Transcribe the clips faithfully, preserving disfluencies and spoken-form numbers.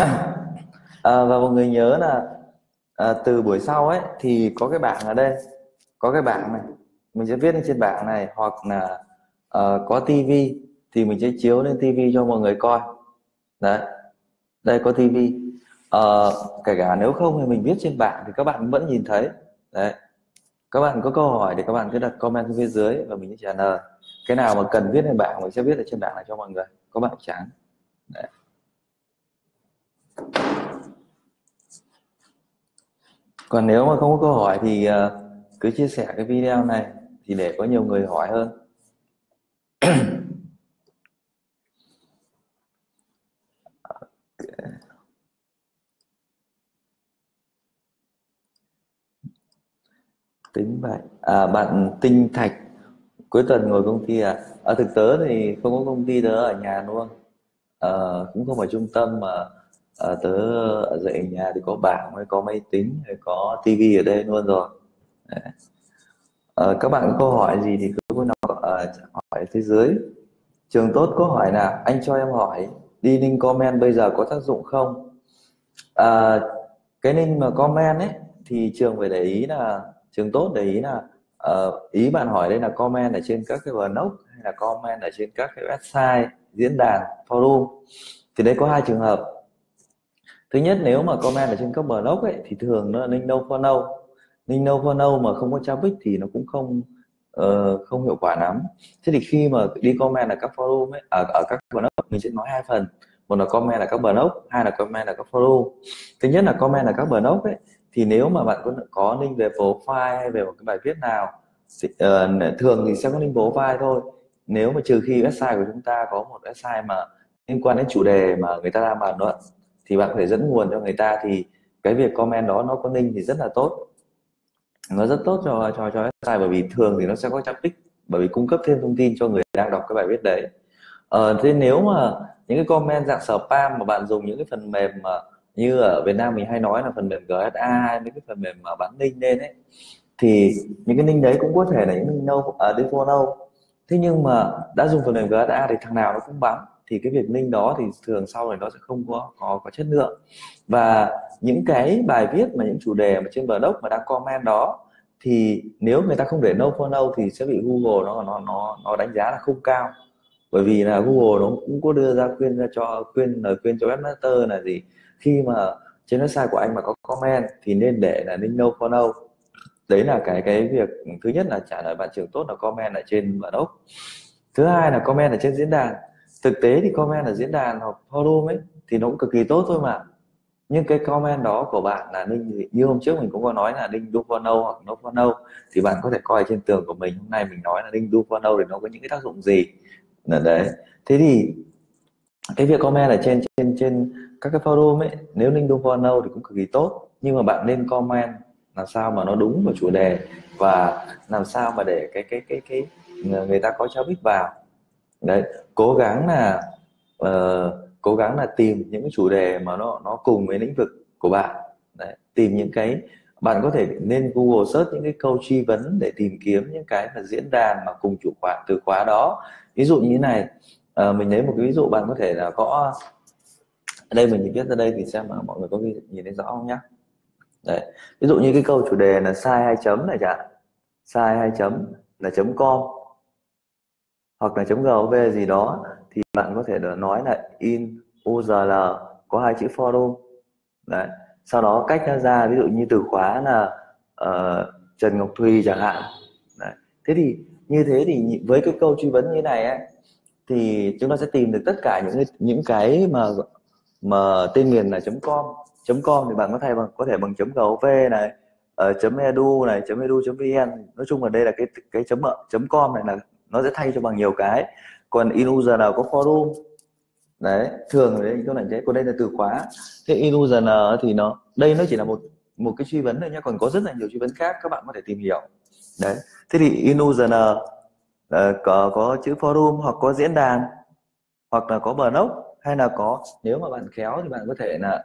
À, và mọi người nhớ là à, từ buổi sau ấy thì có cái bảng ở đây, có cái bảng này mình sẽ viết lên trên bảng này, hoặc là à, có tivi thì mình sẽ chiếu lên tivi cho mọi người coi. Đấy, đây có tivi. À, kể cả nếu không thì mình viết trên bảng thì các bạn vẫn nhìn thấy. Đấy, các bạn có câu hỏi thì các bạn cứ đặt comment phía dưới và mình sẽ trả lời. Cái nào mà cần viết lên bảng mình sẽ viết ở trên bảng này cho mọi người, có bạn chán. Đấy. Còn nếu mà không có câu hỏi thì cứ chia sẻ cái video này thì để có nhiều người hỏi hơn. Tính vậy à, bạn Tinh Thạch cuối tuần ngồi công ty à? Ở thực tế thì không có công ty, tớ ở nhà luôn à, cũng không phải trung tâm mà à, tớ ở dậy nhà thì có bảng, có máy tính, có tivi ở đây luôn rồi. À, các bạn có câu hỏi gì thì cứ à, hỏi phía dưới. Trường tốt có hỏi là anh cho em hỏi đi link comment bây giờ có tác dụng không? À, cái link mà comment ấy thì trường phải để ý là trường tốt để ý là uh, ý bạn hỏi đây là comment ở trên các cái blog hay là comment ở trên các cái website, diễn đàn, forum. Thì đây có hai trường hợp. Thứ nhất, nếu mà comment ở trên các blog ấy thì thường nó là link no follow. Link no follow mà không có traffic thì nó cũng không uh, không hiệu quả lắm. Thế thì khi mà đi comment ở các forum ấy, ở, ở các blog mình sẽ nói hai phần. Một là comment ở các blog, hai là comment ở các forum. Thứ nhất là comment ở các blog ấy, thì nếu mà bạn có, có link về profile hay về một cái bài viết nào thì, uh, thường thì sẽ có link profile thôi. Nếu mà trừ khi website của chúng ta có một website mà liên quan đến chủ đề mà người ta đang bàn luận thì bạn phải dẫn nguồn cho người ta, thì cái việc comment đó nó có link thì rất là tốt, nó rất tốt cho cho cho website, bởi vì thường thì nó sẽ có traffic, bởi vì cung cấp thêm thông tin cho người đang đọc cái bài viết đấy. Uh, thế nếu mà những cái comment dạng spam mà bạn dùng những cái phần mềm mà như ở Việt Nam mình hay nói là phần mềm giê ét a hay mấy cái phần mềm mà bán link lên ấy, thì những cái link đấy cũng có thể là những link no ở uh, follow. Thế nhưng mà đã dùng phần mềm giê ét a thì thằng nào nó cũng bán, thì cái việc link đó thì thường sau này nó sẽ không có có, có chất lượng. Và những cái bài viết mà những chủ đề mà trên blog mà đang comment đó thì nếu người ta không để no follow thì sẽ bị Google nó nó nó nó đánh giá là không cao, bởi vì là Google nó cũng có đưa ra khuyên ra cho khuyên lời khuyên cho webmaster là gì, khi mà trên website của anh mà có comment thì nên để là link no follow. Đấy là cái cái việc thứ nhất là trả lời bạn Trường Tốt là comment ở trên blog. Thứ hai là comment ở trên diễn đàn. Thực tế thì comment ở diễn đàn hoặc forum ấy thì nó cũng cực kỳ tốt thôi mà, nhưng cái comment đó của bạn là link, như hôm trước mình cũng có nói là link do follow hoặc no follow, thì bạn có thể coi trên tường của mình hôm nay mình nói là link do follow để nó có những cái tác dụng gì là đấy. Thế thì cái việc comment ở trên trên trên các cái forum ấy, nếu link do follow thì cũng cực kỳ tốt, nhưng mà bạn nên comment làm sao mà nó đúng vào chủ đề và làm sao mà để cái cái cái cái người ta có traffic vào. Đấy, cố gắng là uh, cố gắng là tìm những cái chủ đề mà nó nó cùng với lĩnh vực của bạn. Đấy, tìm những cái bạn có thể nên Google search những cái câu truy vấn để tìm kiếm những cái mà diễn đàn mà cùng chủ khóa từ khóa đó. Ví dụ như thế này, uh, mình lấy một cái ví dụ, bạn có thể là có ở đây mình viết ra đây thì xem mà mọi người có nhìn thấy rõ không nhá. Đấy, ví dụ như cái câu chủ đề là sai hai chấm này chẳng, sai hai chấm là chấm com hoặc là chấm gov gì đó, thì bạn có thể nói là in url có hai chữ forum. Đấy, sau đó cách ra ra ví dụ như từ khóa là uh, Trần Ngọc Thùy chẳng hạn. Đấy, thế thì như thế thì với cái câu truy vấn như này ấy, thì chúng ta sẽ tìm được tất cả những những cái mà mà tên miền là .com. .com thì bạn có thể bằng có thể bằng .gov này, uh, .edu này, .edu.vn. Nói chung là đây là cái cái .com này là nó sẽ thay cho bằng nhiều cái. Còn in url có forum. Đấy, thường thì đấy, các bạn thấy. Còn đây là từ khóa. Thế in url thì nó đây nó chỉ là một một cái truy vấn thôi nhá, còn có rất là nhiều truy vấn khác các bạn có thể tìm hiểu. Đấy. Thế thì in url uh, có có chữ forum hoặc có diễn đàn hoặc là có blog, hay là có, nếu mà bạn khéo thì bạn có thể là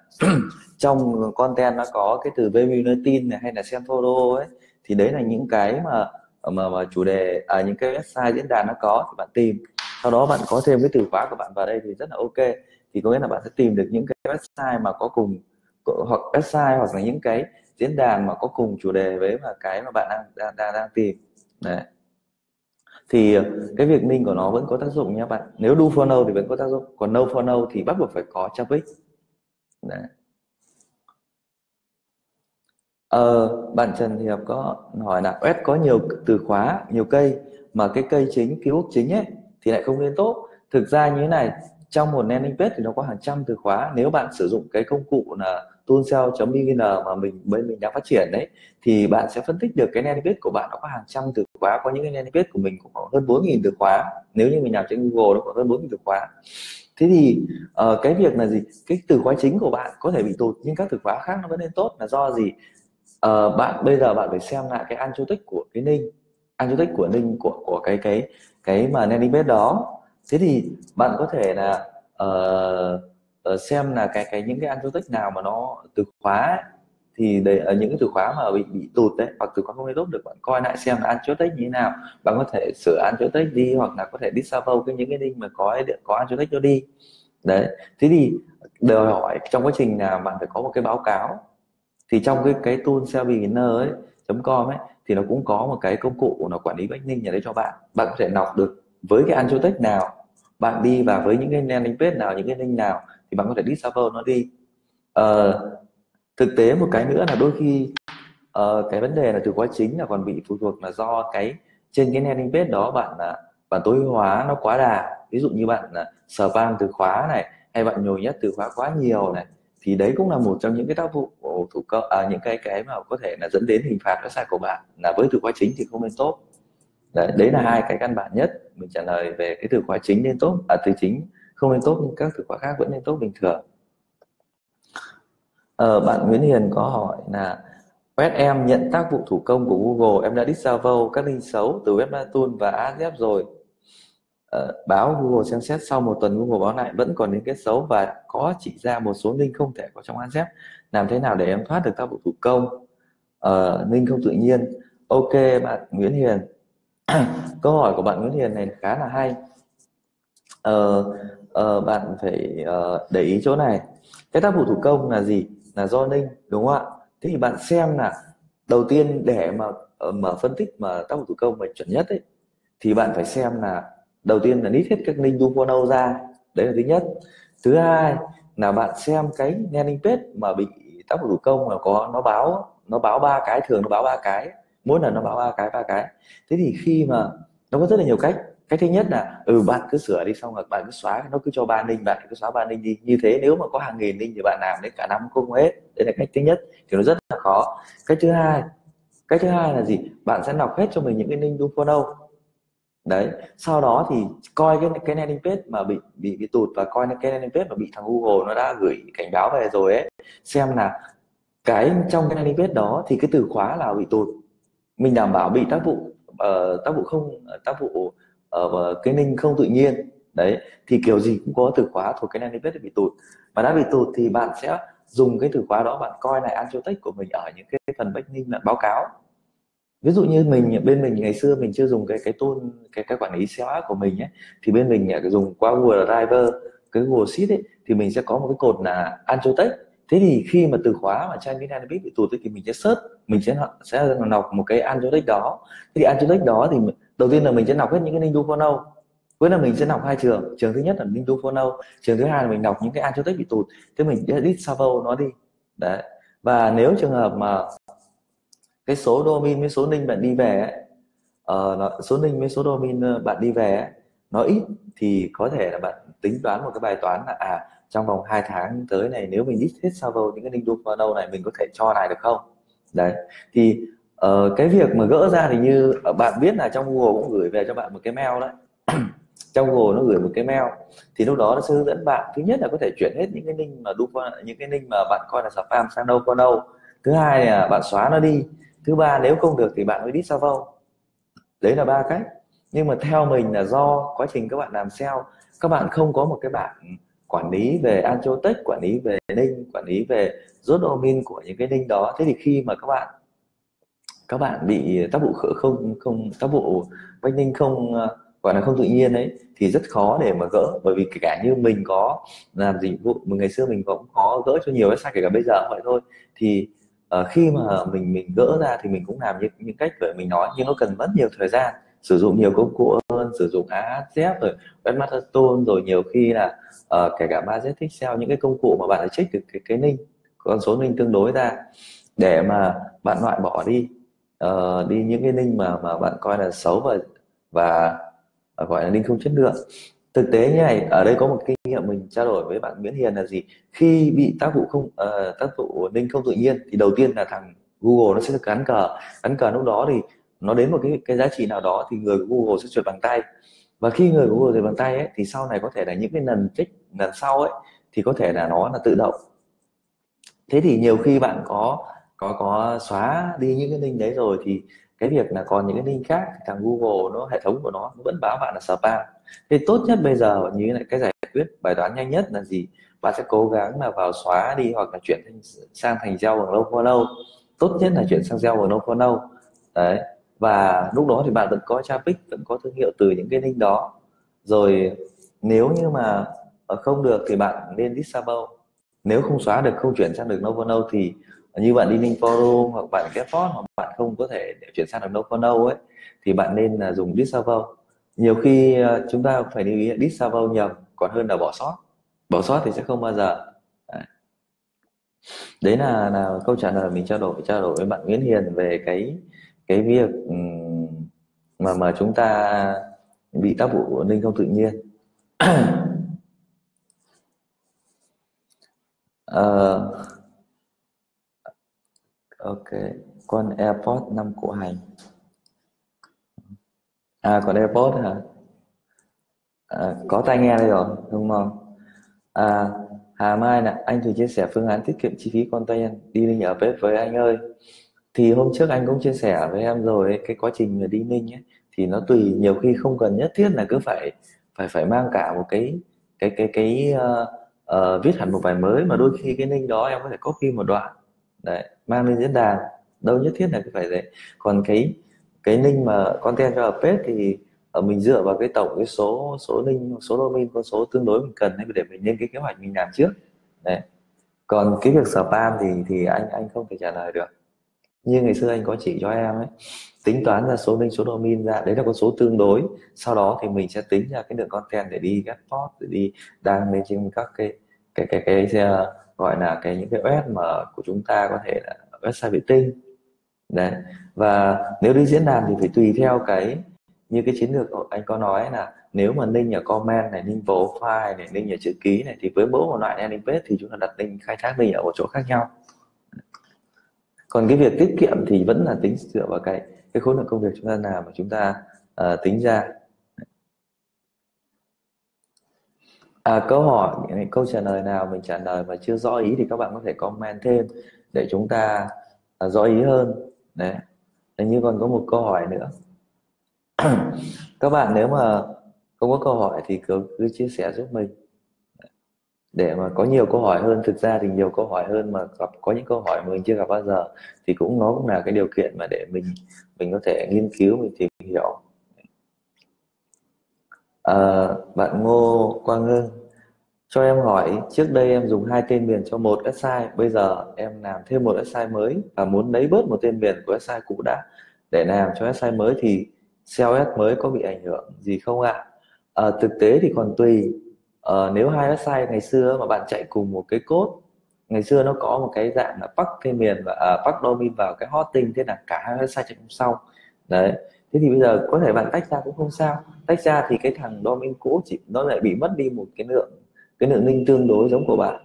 trong content nó có cái từ webinar này hay là xem photo ấy, thì đấy là những cái mà mà, mà chủ đề ở à, những cái website diễn đàn nó có thì bạn tìm, sau đó bạn có thêm cái từ khóa của bạn vào đây thì rất là ok. thì có nghĩa là bạn sẽ tìm được những cái website mà có cùng hoặc website hoặc là những cái diễn đàn mà có cùng chủ đề với và cái mà bạn đang đang đang, đang tìm. Đấy. Thì cái việc link của nó vẫn có tác dụng nha bạn. Nếu do for no thì vẫn có tác dụng, còn no for no thì bắt buộc phải có topic. Đấy. Ờ, bạn Trần Hiệp có hỏi là web có nhiều từ khóa, nhiều cây mà cái cây chính, keyword chính ấy thì lại không nên tốt. Thực ra như thế này, trong một landing page thì nó có hàng trăm từ khóa. Nếu bạn sử dụng cái công cụ là toolseo chấm beginner mà mình bên mình đang phát triển đấy, thì bạn sẽ phân tích được cái landing page của bạn nó có hàng trăm từ khóa. Có những cái landing page của mình cũng khoảng hơn bốn nghìn từ khóa. Nếu như mình làm trên Google nó khoảng hơn bốn nghìn từ khóa. Thế thì uh, cái việc là gì? Cái từ khóa chính của bạn có thể bị tụt nhưng các từ khóa khác nó vẫn nên tốt, là do gì? Uh, bạn bây giờ bạn phải xem lại cái analytics của cái link, analytics của link của của cái cái cái mà landing page đó. Thế thì bạn có thể là uh, xem là cái cái những cái analytics nào mà nó từ khóa ấy, thì để ở những cái từ khóa mà bị bị tụt đấy hoặc từ khóa không tốt được, bạn coi lại xem là analytics như thế nào. Bạn có thể sửa analytics đi hoặc là có thể disable cái những cái link mà có có analytics nó đi. Đấy. Thế thì đòi hỏi trong quá trình là bạn phải có một cái báo cáo. Thì trong cái cái tool SEO Beginner ấy, .com ấy thì nó cũng có một cái công cụ nó quản lý backlink ở đấy cho bạn. Bạn có thể lọc được với cái analytics nào bạn đi và với những cái landing page nào, những cái link nào thì bạn có thể disable nó đi. Ờ, thực tế một cái nữa là đôi khi uh, cái vấn đề là từ khóa chính là còn bị phụ thuộc là do cái trên cái landing page đó bạn là bạn tối hóa nó quá đà. Ví dụ như bạn là spam từ khóa này hay bạn nhồi nhét từ khóa quá nhiều này, thì đấy cũng là một trong những cái tác vụ thủ công, à, những cái cái mà có thể là dẫn đến hình phạt website của bạn là với từ khóa chính thì không nên tốt. Đấy, đấy là hai cái căn bản nhất mình trả lời về cái từ khóa chính nên tốt, à, từ chính không nên tốt nhưng các từ khóa khác vẫn nên tốt bình thường. Ờ, bạn Nguyễn Hiền có hỏi là web em nhận tác vụ thủ công của Google, em đã disable các link xấu từ Webtool và Ahrefs rồi. Ờ, báo Google xem xét, sau một tuần Google báo lại vẫn còn liên kết xấu và có chỉ ra một số link không thể có trong Ahrefs. Làm thế nào để em thoát được tác vụ thủ công, ờ, link không tự nhiên? Ok bạn Nguyễn Hiền. Câu hỏi của bạn Nguyễn Hiền này khá là hay. Ờ, ờ, bạn phải ờ, để ý chỗ này. Cái tác vụ thủ công là gì? Là do link, đúng không ạ? Thế thì bạn xem là đầu tiên để mà mà phân tích mà tác vụ thủ công mà chuẩn nhất ấy, thì bạn phải xem là đầu tiên là list hết các link do for no ra. Đấy là thứ nhất. Thứ hai là bạn xem cái landing page mà bị tác vụ thủ công là có nó báo nó báo ba cái, thường nó báo ba cái, mỗi lần nó báo ba cái ba cái. Thế thì khi mà nó có rất là nhiều cách. Cái thứ nhất là ừ bạn cứ sửa đi, xong rồi bạn cứ xóa, nó cứ cho ba link, bạn cứ xóa ba link đi. Như thế nếu mà có hàng nghìn link thì bạn làm đến cả năm không hết. Đây là cách thứ nhất thì nó rất là khó. Cách thứ hai, cách thứ hai là gì? Bạn sẽ lọc hết cho mình những cái link do for no. Đấy, sau đó thì coi cái cái landing page mà bị bị bị tụt và coi cái landing page mà bị thằng Google nó đã gửi cảnh báo về rồi ấy, xem là cái trong cái landing page đó thì cái từ khóa nào bị tụt. Mình đảm bảo bị tác vụ uh, tác vụ không tác vụ uh, cái link không tự nhiên. Đấy, thì kiểu gì cũng có từ khóa thuộc cái landing page bị tụt. Mà đã bị tụt thì bạn sẽ dùng cái từ khóa đó, bạn coi lại analytics của mình ở những cái phần backlink, bạn báo cáo. Ví dụ như mình bên mình ngày xưa mình chưa dùng cái cái tool cái cái quản lý ét e o của mình ấy, thì bên mình dùng qua Google Drive, cái Google Sheet ấy, thì mình sẽ có một cái cột là analytics. Thế thì khi mà từ khóa mà trên cái analytics bị tụt thì mình sẽ search, mình sẽ sẽ lọc một cái analytics đó. Thế thì analytics đó thì đầu tiên là mình sẽ lọc hết những cái link do for no. Với là mình sẽ lọc hai trường, trường thứ nhất là link do for no, trường thứ hai là mình lọc những cái analytics bị tụt, thế mình sẽ disable nó đi. Đấy. Và nếu trường hợp mà cái số domain với số link bạn đi về ấy, uh, số link với số domain bạn đi về ấy, nó ít thì có thể là bạn tính toán một cái bài toán là à trong vòng hai tháng tới này nếu mình list hết server những cái link do for no này mình có thể cho lại được không. Đấy thì uh, cái việc mà gỡ ra thì như bạn biết là trong Google cũng gửi về cho bạn một cái mail đấy. Trong Google nó gửi một cái mail thì lúc đó nó sẽ hướng dẫn bạn, thứ nhất là có thể chuyển hết những cái link mà do for, những cái link mà bạn coi là spam sang no for no. Thứ hai là bạn xóa nó đi. Thứ ba nếu không được thì bạn mới disable. Đấy là ba cách. Nhưng mà theo mình là do quá trình các bạn làm ét e o, các bạn không có một cái bảng quản lý về analytics, quản lý về link, quản lý về rốt domain của những cái link đó. Thế thì khi mà các bạn các bạn bị tác vụ không không tác vụ backlink không gọi là không tự nhiên đấy thì rất khó để mà gỡ, bởi vì kể cả như mình có làm dịch vụ, mình ngày xưa mình cũng có gỡ cho nhiều website, kể cả bây giờ vậy thôi, thì uh, khi mà mình mình gỡ ra thì mình cũng làm những, những cách để mình nói, nhưng nó cần mất nhiều thời gian, sử dụng nhiều công cụ hơn, sử dụng Ahrefs rồi Webmaster Tool, rồi nhiều khi là uh, kể cả budget Excel, những cái công cụ mà bạn đã check được cái, cái link, con số link tương đối ra để mà bạn loại bỏ đi uh, đi những cái link mà mà bạn coi là xấu và và gọi là link không chất lượng. Thực tế như này, ở đây có một kinh nghiệm mình trao đổi với bạn Nguyễn Hiền là gì, khi bị tác vụ không uh, tác vụ link không tự nhiên thì đầu tiên là thằng Google nó sẽ cắn cờ, cắn cờ lúc đó thì nó đến một cái cái giá trị nào đó thì người Google sẽ duyệt bằng tay, và khi người Google duyệt bằng tay ấy, thì sau này có thể là những cái lần check lần sau ấy thì có thể là nó là tự động. Thế thì nhiều khi bạn có có có xóa đi những cái link đấy rồi thì cái việc là còn những cái link khác thằng Google nó, hệ thống của nó, nó vẫn báo bạn là spam. Thì tốt nhất bây giờ như thế này, cái giải quyết bài toán nhanh nhất là gì, bạn sẽ cố gắng là vào xóa đi hoặc là chuyển sang thành gieo bằng no follow, tốt nhất là chuyển sang gieo bằng no follow đấy, và lúc đó thì bạn vẫn có traffic, vẫn có thương hiệu từ những cái link đó. Rồi nếu như mà không được thì bạn nên disable, nếu không xóa được, không chuyển sang được no follow thì như bạn đi link forum hoặc bạn get post hoặc bạn không có thể để chuyển sang được nofollow ấy thì bạn nên là dùng disable. Nhiều khi chúng ta phải lưu ý là disable nhầm còn hơn là bỏ sót, bỏ sót thì sẽ không bao giờ. Đấy là, là câu trả lời mình trao đổi trao đổi với bạn Nguyễn Hiền về cái cái việc mà mà chúng ta bị tác vụ link không tự nhiên. Ờ uh, ok, con AirPods năm củ hành à, còn AirPods hả? À, có tai nghe đây rồi đúng không? À, Hà Mai là anh Thùy chia sẻ phương án tiết kiệm chi phí content đi link ở bếp với anh ơi. Thì hôm trước anh cũng chia sẻ với em rồi ấy, cái quá trình mà đi link ấy thì nó tùy, nhiều khi không cần nhất thiết là cứ phải phải phải mang cả một cái cái cái cái uh, uh, viết hẳn một bài mới, mà đôi khi cái link đó em có thể copy một đoạn đấy mang lên diễn đàn, đâu nhất thiết là cái phải đấy. Còn cái cái link mà content cho page thì mình dựa vào cái tổng cái số số link, số domain, con số tương đối mình cần để mình lên cái kế hoạch mình làm trước đấy. Còn cái việc spam thì thì anh anh không thể trả lời được, như ngày xưa anh có chỉ cho em ấy, tính toán ra số link, số domain ra, đấy là con số tương đối, sau đó thì mình sẽ tính ra cái lượng content để đi get post, để đi đăng lên trên các cái cái cái cái, cái gọi là cái những cái web mà của chúng ta có thể là website vệ tinh đấy. Và nếu đi diễn đàn thì phải tùy theo cái như cái chiến lược anh có nói là nếu mà link ở comment này, link profile này, link ở chữ ký này, thì với mỗi một loại landing page thì chúng ta đặt link, khai thác link ở một chỗ khác nhau. Còn cái việc tiết kiệm thì vẫn là tính dựa vào cái cái khối lượng công việc chúng ta làm mà chúng ta uh, tính ra. À, câu hỏi, câu trả lời nào mình trả lời mà chưa rõ ý thì các bạn có thể comment thêm để chúng ta à, rõ ý hơn. Đấy, hình như còn có một câu hỏi nữa. Các bạn nếu mà không có câu hỏi thì cứ, cứ chia sẻ giúp mình để mà có nhiều câu hỏi hơn. Thực ra thì nhiều câu hỏi hơn mà gặp, có những câu hỏi mình chưa gặp bao giờ thì cũng nó cũng là cái điều kiện mà để mình mình có thể nghiên cứu, mình tìm hiểu. À, bạn Ngô Quang Hưng cho em hỏi, trước đây em dùng hai tên miền cho một website, bây giờ em làm thêm một website mới và muốn lấy bớt một tên miền của website cũ đã để làm cho website mới thì ét e o mới có bị ảnh hưởng gì không ạ? À, thực tế thì còn tùy. À, nếu hai website ngày xưa mà bạn chạy cùng một cái code, ngày xưa nó có một cái dạng là pack tên miền và à, pack domain vào cái hosting, thế là cả hai website chạy cùng sau đấy. Thế thì bây giờ có thể bạn tách ra cũng không sao, tách ra thì cái thằng domain cũ chỉ nó lại bị mất đi một cái lượng cái lượng link tương đối giống của bạn.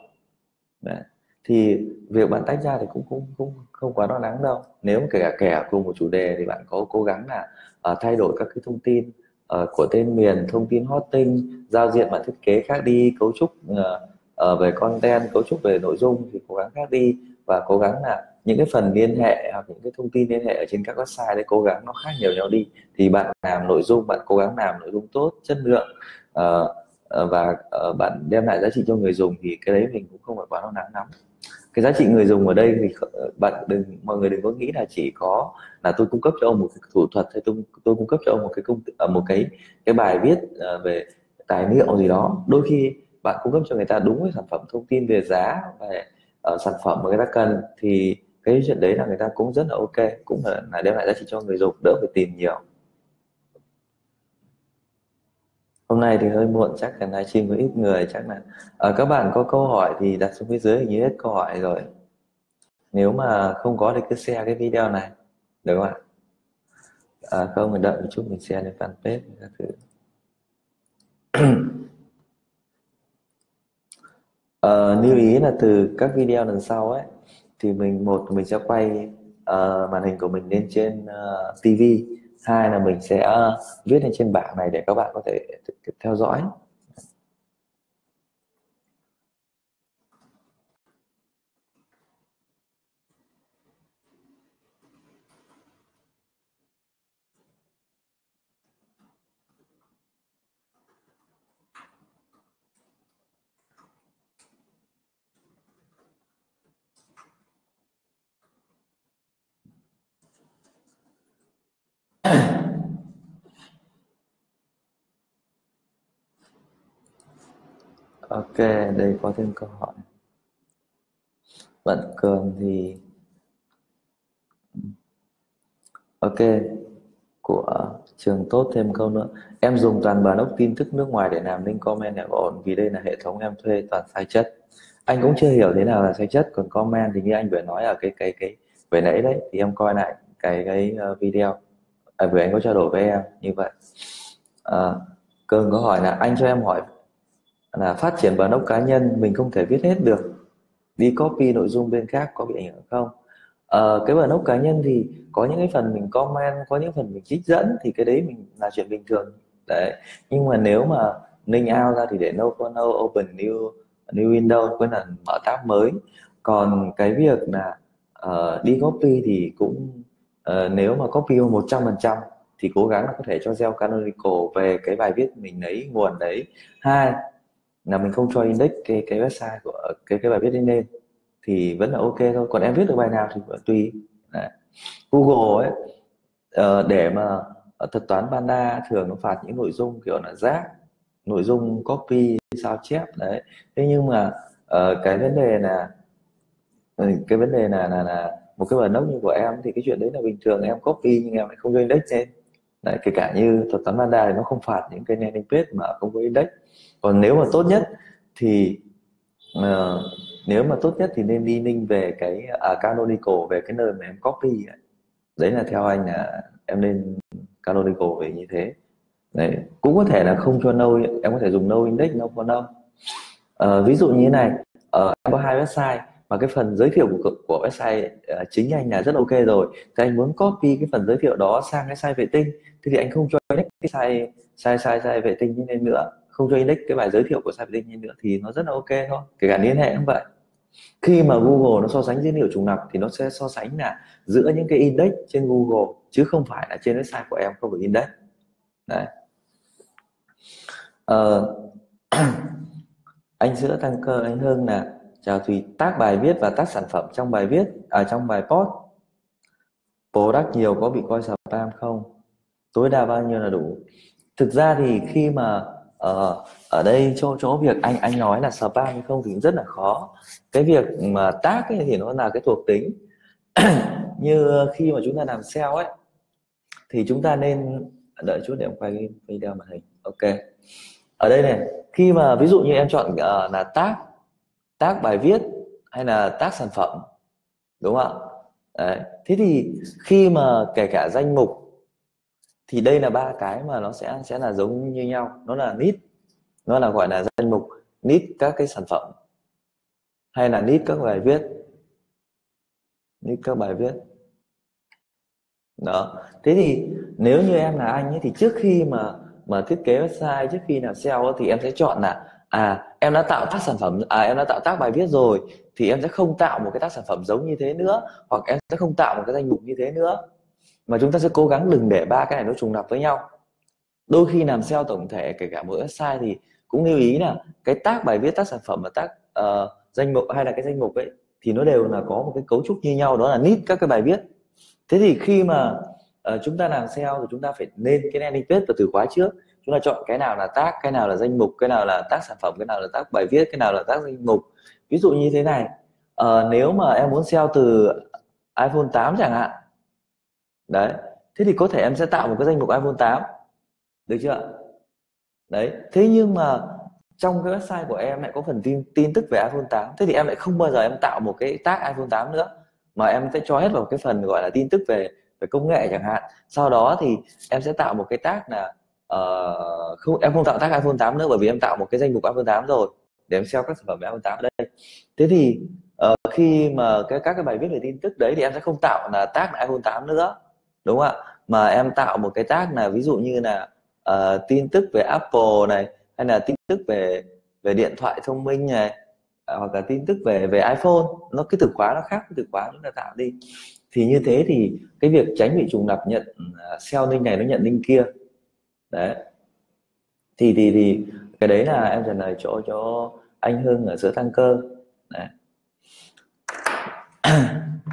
Đấy, thì việc bạn tách ra thì cũng cũng cũng không quá lo lắng đâu. Nếu kể cả kẻ cùng một chủ đề thì bạn có cố gắng là uh, thay đổi các cái thông tin uh, của tên miền, thông tin hosting, giao diện bản thiết kế khác đi, cấu trúc uh, uh, về content, cấu trúc về nội dung thì cố gắng khác đi, và cố gắng là những cái phần liên hệ hoặc những cái thông tin liên hệ ở trên các website đấy cố gắng nó khác nhiều nhau đi. Thì bạn làm nội dung, bạn cố gắng làm nội dung tốt, chất lượng uh, và uh, bạn đem lại giá trị cho người dùng thì cái đấy mình cũng không phải quá lo lắng lắm. Cái giá trị người dùng ở đây thì bạn đừng, mọi người đừng có nghĩ là chỉ có là tôi cung cấp cho ông một cái thủ thuật hay tôi tôi cung cấp cho ông một cái công một cái cái bài viết về tài liệu gì đó. Đôi khi bạn cung cấp cho người ta đúng cái sản phẩm, thông tin về giá, về uh, sản phẩm mà người ta cần, thì cái chuyện đấy là người ta cũng rất là ok, cũng là, là đem lại giá trị cho người dùng, đỡ phải tìm nhiều. Hôm nay thì hơi muộn, chắc là livestream với ít người. Chắc là à, các bạn có câu hỏi thì đặt xuống phía dưới, hình như hết câu hỏi rồi. Nếu mà không có thì cứ share cái video này, được không ạ? À, không, mình đợi một chút mình share lên fanpage các thứ. À, lưu ý là từ các video lần sau ấy, thì mình một mình sẽ quay uh, màn hình của mình lên trên uh, ti vi. Hai là mình sẽ viết lên trên bảng này để các bạn có thể theo dõi. Ok, đây có thêm câu hỏi. Bạn Cường thì ok, của Trường Tốt thêm câu nữa. Em dùng toàn bản ốc tin tức nước ngoài để làm link comment là ổn, vì đây là hệ thống em thuê toàn sai chất. Anh cũng chưa hiểu thế nào là sai chất, còn comment thì như anh vừa nói ở cái cái cái vừa nãy đấy, thì em coi lại cái cái video à, vừa anh có trao đổi với em như vậy. À, Cường có hỏi là anh cho em hỏi là phát triển bản ốc cá nhân mình không thể viết hết được, đi copy nội dung bên khác có bị ảnh hưởng không? À, cái bản ốc cá nhân thì có những cái phần mình comment, có những phần mình trích dẫn, thì cái đấy mình là chuyện bình thường đấy. Nhưng mà nếu mà link out ra thì để no, no open new new window, quên là mở tab mới. Còn cái việc là uh, đi copy thì cũng uh, nếu mà copy một trăm phần trăm thì cố gắng là có thể cho gieo canonical về cái bài viết mình lấy nguồn đấy. Hai là mình không cho index cái cái website của cái cái bài viết lên thì vẫn là ok thôi. Còn em viết được bài nào thì tùy. Đấy. Google ấy, để mà thuật toán Panda thường nó phạt những nội dung kiểu là rác, nội dung copy sao chép đấy. Thế nhưng mà cái vấn đề là cái vấn đề là là là một cái bản blog như của em thì cái chuyện đấy là bình thường, em copy nhưng em lại không cho index lên. Đấy, kể cả như thuật toán Panda thì nó không phạt những cái landing page mà không có index. Còn nếu mà tốt nhất thì uh, nếu mà tốt nhất thì nên đi link về cái uh, canonical, về cái nơi mà em copy ấy. Đấy là theo anh là em nên canonical về như thế. Đấy. Cũng có thể là không cho no, em có thể dùng no index, no for no. Uh, ví dụ như thế này, uh, em có hai website mà cái phần giới thiệu của, của website uh, chính anh là rất ok rồi, thì anh muốn copy cái phần giới thiệu đó sang cái site vệ tinh, thì, thì anh không cho index cái site site site, site vệ tinh như thế nữa, không cho index cái bài giới thiệu của site vệ tinh nữa, thì nó rất là ok thôi. Kể cả liên hệ cũng vậy. Khi mà Google nó so sánh dữ liệu trùng lặp thì nó sẽ so sánh là giữa những cái index trên Google chứ không phải là trên website của em không phải index. Đấy. Uh, anh Sữa Tăng Cơ, anh Hương là chào Thùy, tag bài viết và tag sản phẩm trong bài viết ở à, trong bài post product nhiều có bị coi spam không? Tối đa bao nhiêu là đủ? Thực ra thì khi mà Ờ, ở đây chỗ chỗ việc anh anh nói là spam hay không thì rất là khó. Cái việc mà tag ấy thì nó là cái thuộc tính. Như khi mà chúng ta làm ét e o ấy thì chúng ta nên đợi chút để em quay video màn hình. Ok. Ở đây này, khi mà ví dụ như em chọn uh, là tag tag bài viết hay là tag sản phẩm, đúng không ạ? Đấy. Thế thì khi mà kể cả danh mục thì đây là ba cái mà nó sẽ sẽ là giống như nhau, nó là list, nó là gọi là danh mục, list các cái sản phẩm hay là list các bài viết, list các bài viết đó. Thế thì nếu như em là anh ấy thì trước khi mà mà thiết kế website, trước khi làm ét e o thì em sẽ chọn là à em đã tạo tác sản phẩm, à em đã tạo tác bài viết rồi thì em sẽ không tạo một cái tác sản phẩm giống như thế nữa, hoặc em sẽ không tạo một cái danh mục như thế nữa, mà chúng ta sẽ cố gắng đừng để ba cái này nó trùng lặp với nhau. Đôi khi làm ét e o tổng thể kể cả mỗi website thì cũng lưu ý là cái tag bài viết, tag sản phẩm và tag uh, danh mục hay là cái danh mục ấy thì nó đều là có một cái cấu trúc như nhau, đó là nít các cái bài viết. Thế thì khi mà uh, chúng ta làm ét e o thì chúng ta phải nên cái landing page và từ khóa trước. Chúng ta chọn cái nào là tag, cái nào là danh mục, cái nào là tag sản phẩm, cái nào là tag bài viết, cái nào là tag danh mục. Ví dụ như thế này, uh, nếu mà em muốn ét e o từ iPhone tám chẳng hạn. Đấy, thế thì có thể em sẽ tạo một cái danh mục iPhone tám. Được chưa? Đấy, thế nhưng mà trong cái website của em lại có phần tin, tin tức về iPhone tám. Thế thì em lại không bao giờ em tạo một cái tag iPhone tám nữa, mà em sẽ cho hết vào cái phần gọi là tin tức về, về công nghệ chẳng hạn. Sau đó thì em sẽ tạo một cái tag là uh, không, em không tạo tag iPhone tám nữa, bởi vì em tạo một cái danh mục iPhone tám rồi, để em sell các sản phẩm về iPhone tám ở đây. Thế thì uh, khi mà cái, các cái bài viết về tin tức đấy thì em sẽ không tạo là tag là iPhone tám nữa, đúng không ạ? Mà em tạo một cái tag là ví dụ như là uh, tin tức về Apple này, hay là tin tức về về điện thoại thông minh này, hoặc là tin tức về về iPhone. Nó cái từ khóa nó khác, cái từ khóa chúng ta tạo đi. Thì như thế thì cái việc tránh bị trùng lặp, nhận sell link này nó nhận link kia. Đấy. Thì thì thì cái đấy là em trả lời chỗ cho anh Hưng ở giữa tăng cơ. Đấy.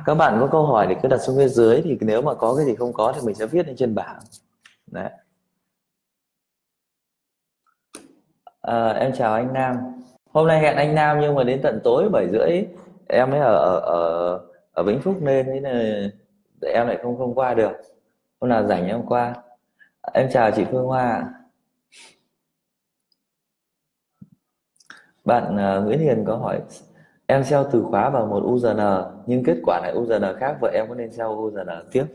Các bạn có câu hỏi thì cứ đặt xuống phía dưới, thì nếu mà có cái gì không có thì mình sẽ viết lên trên bảng. Đấy. À, em chào anh Nam. Hôm nay hẹn anh Nam nhưng mà đến tận tối bảy rưỡi em ấy ở ở ở, ở Vĩnh Phúc nên thế này, em lại không không qua được. Hôm nào rảnh em qua. Em chào chị Phương Hoa. Bạn uh, Nguyễn Hiền có hỏi em seo từ khóa vào một u rờ en nhưng kết quả lại u rờ en khác, vậy em có nên seo u rờ en tiếp?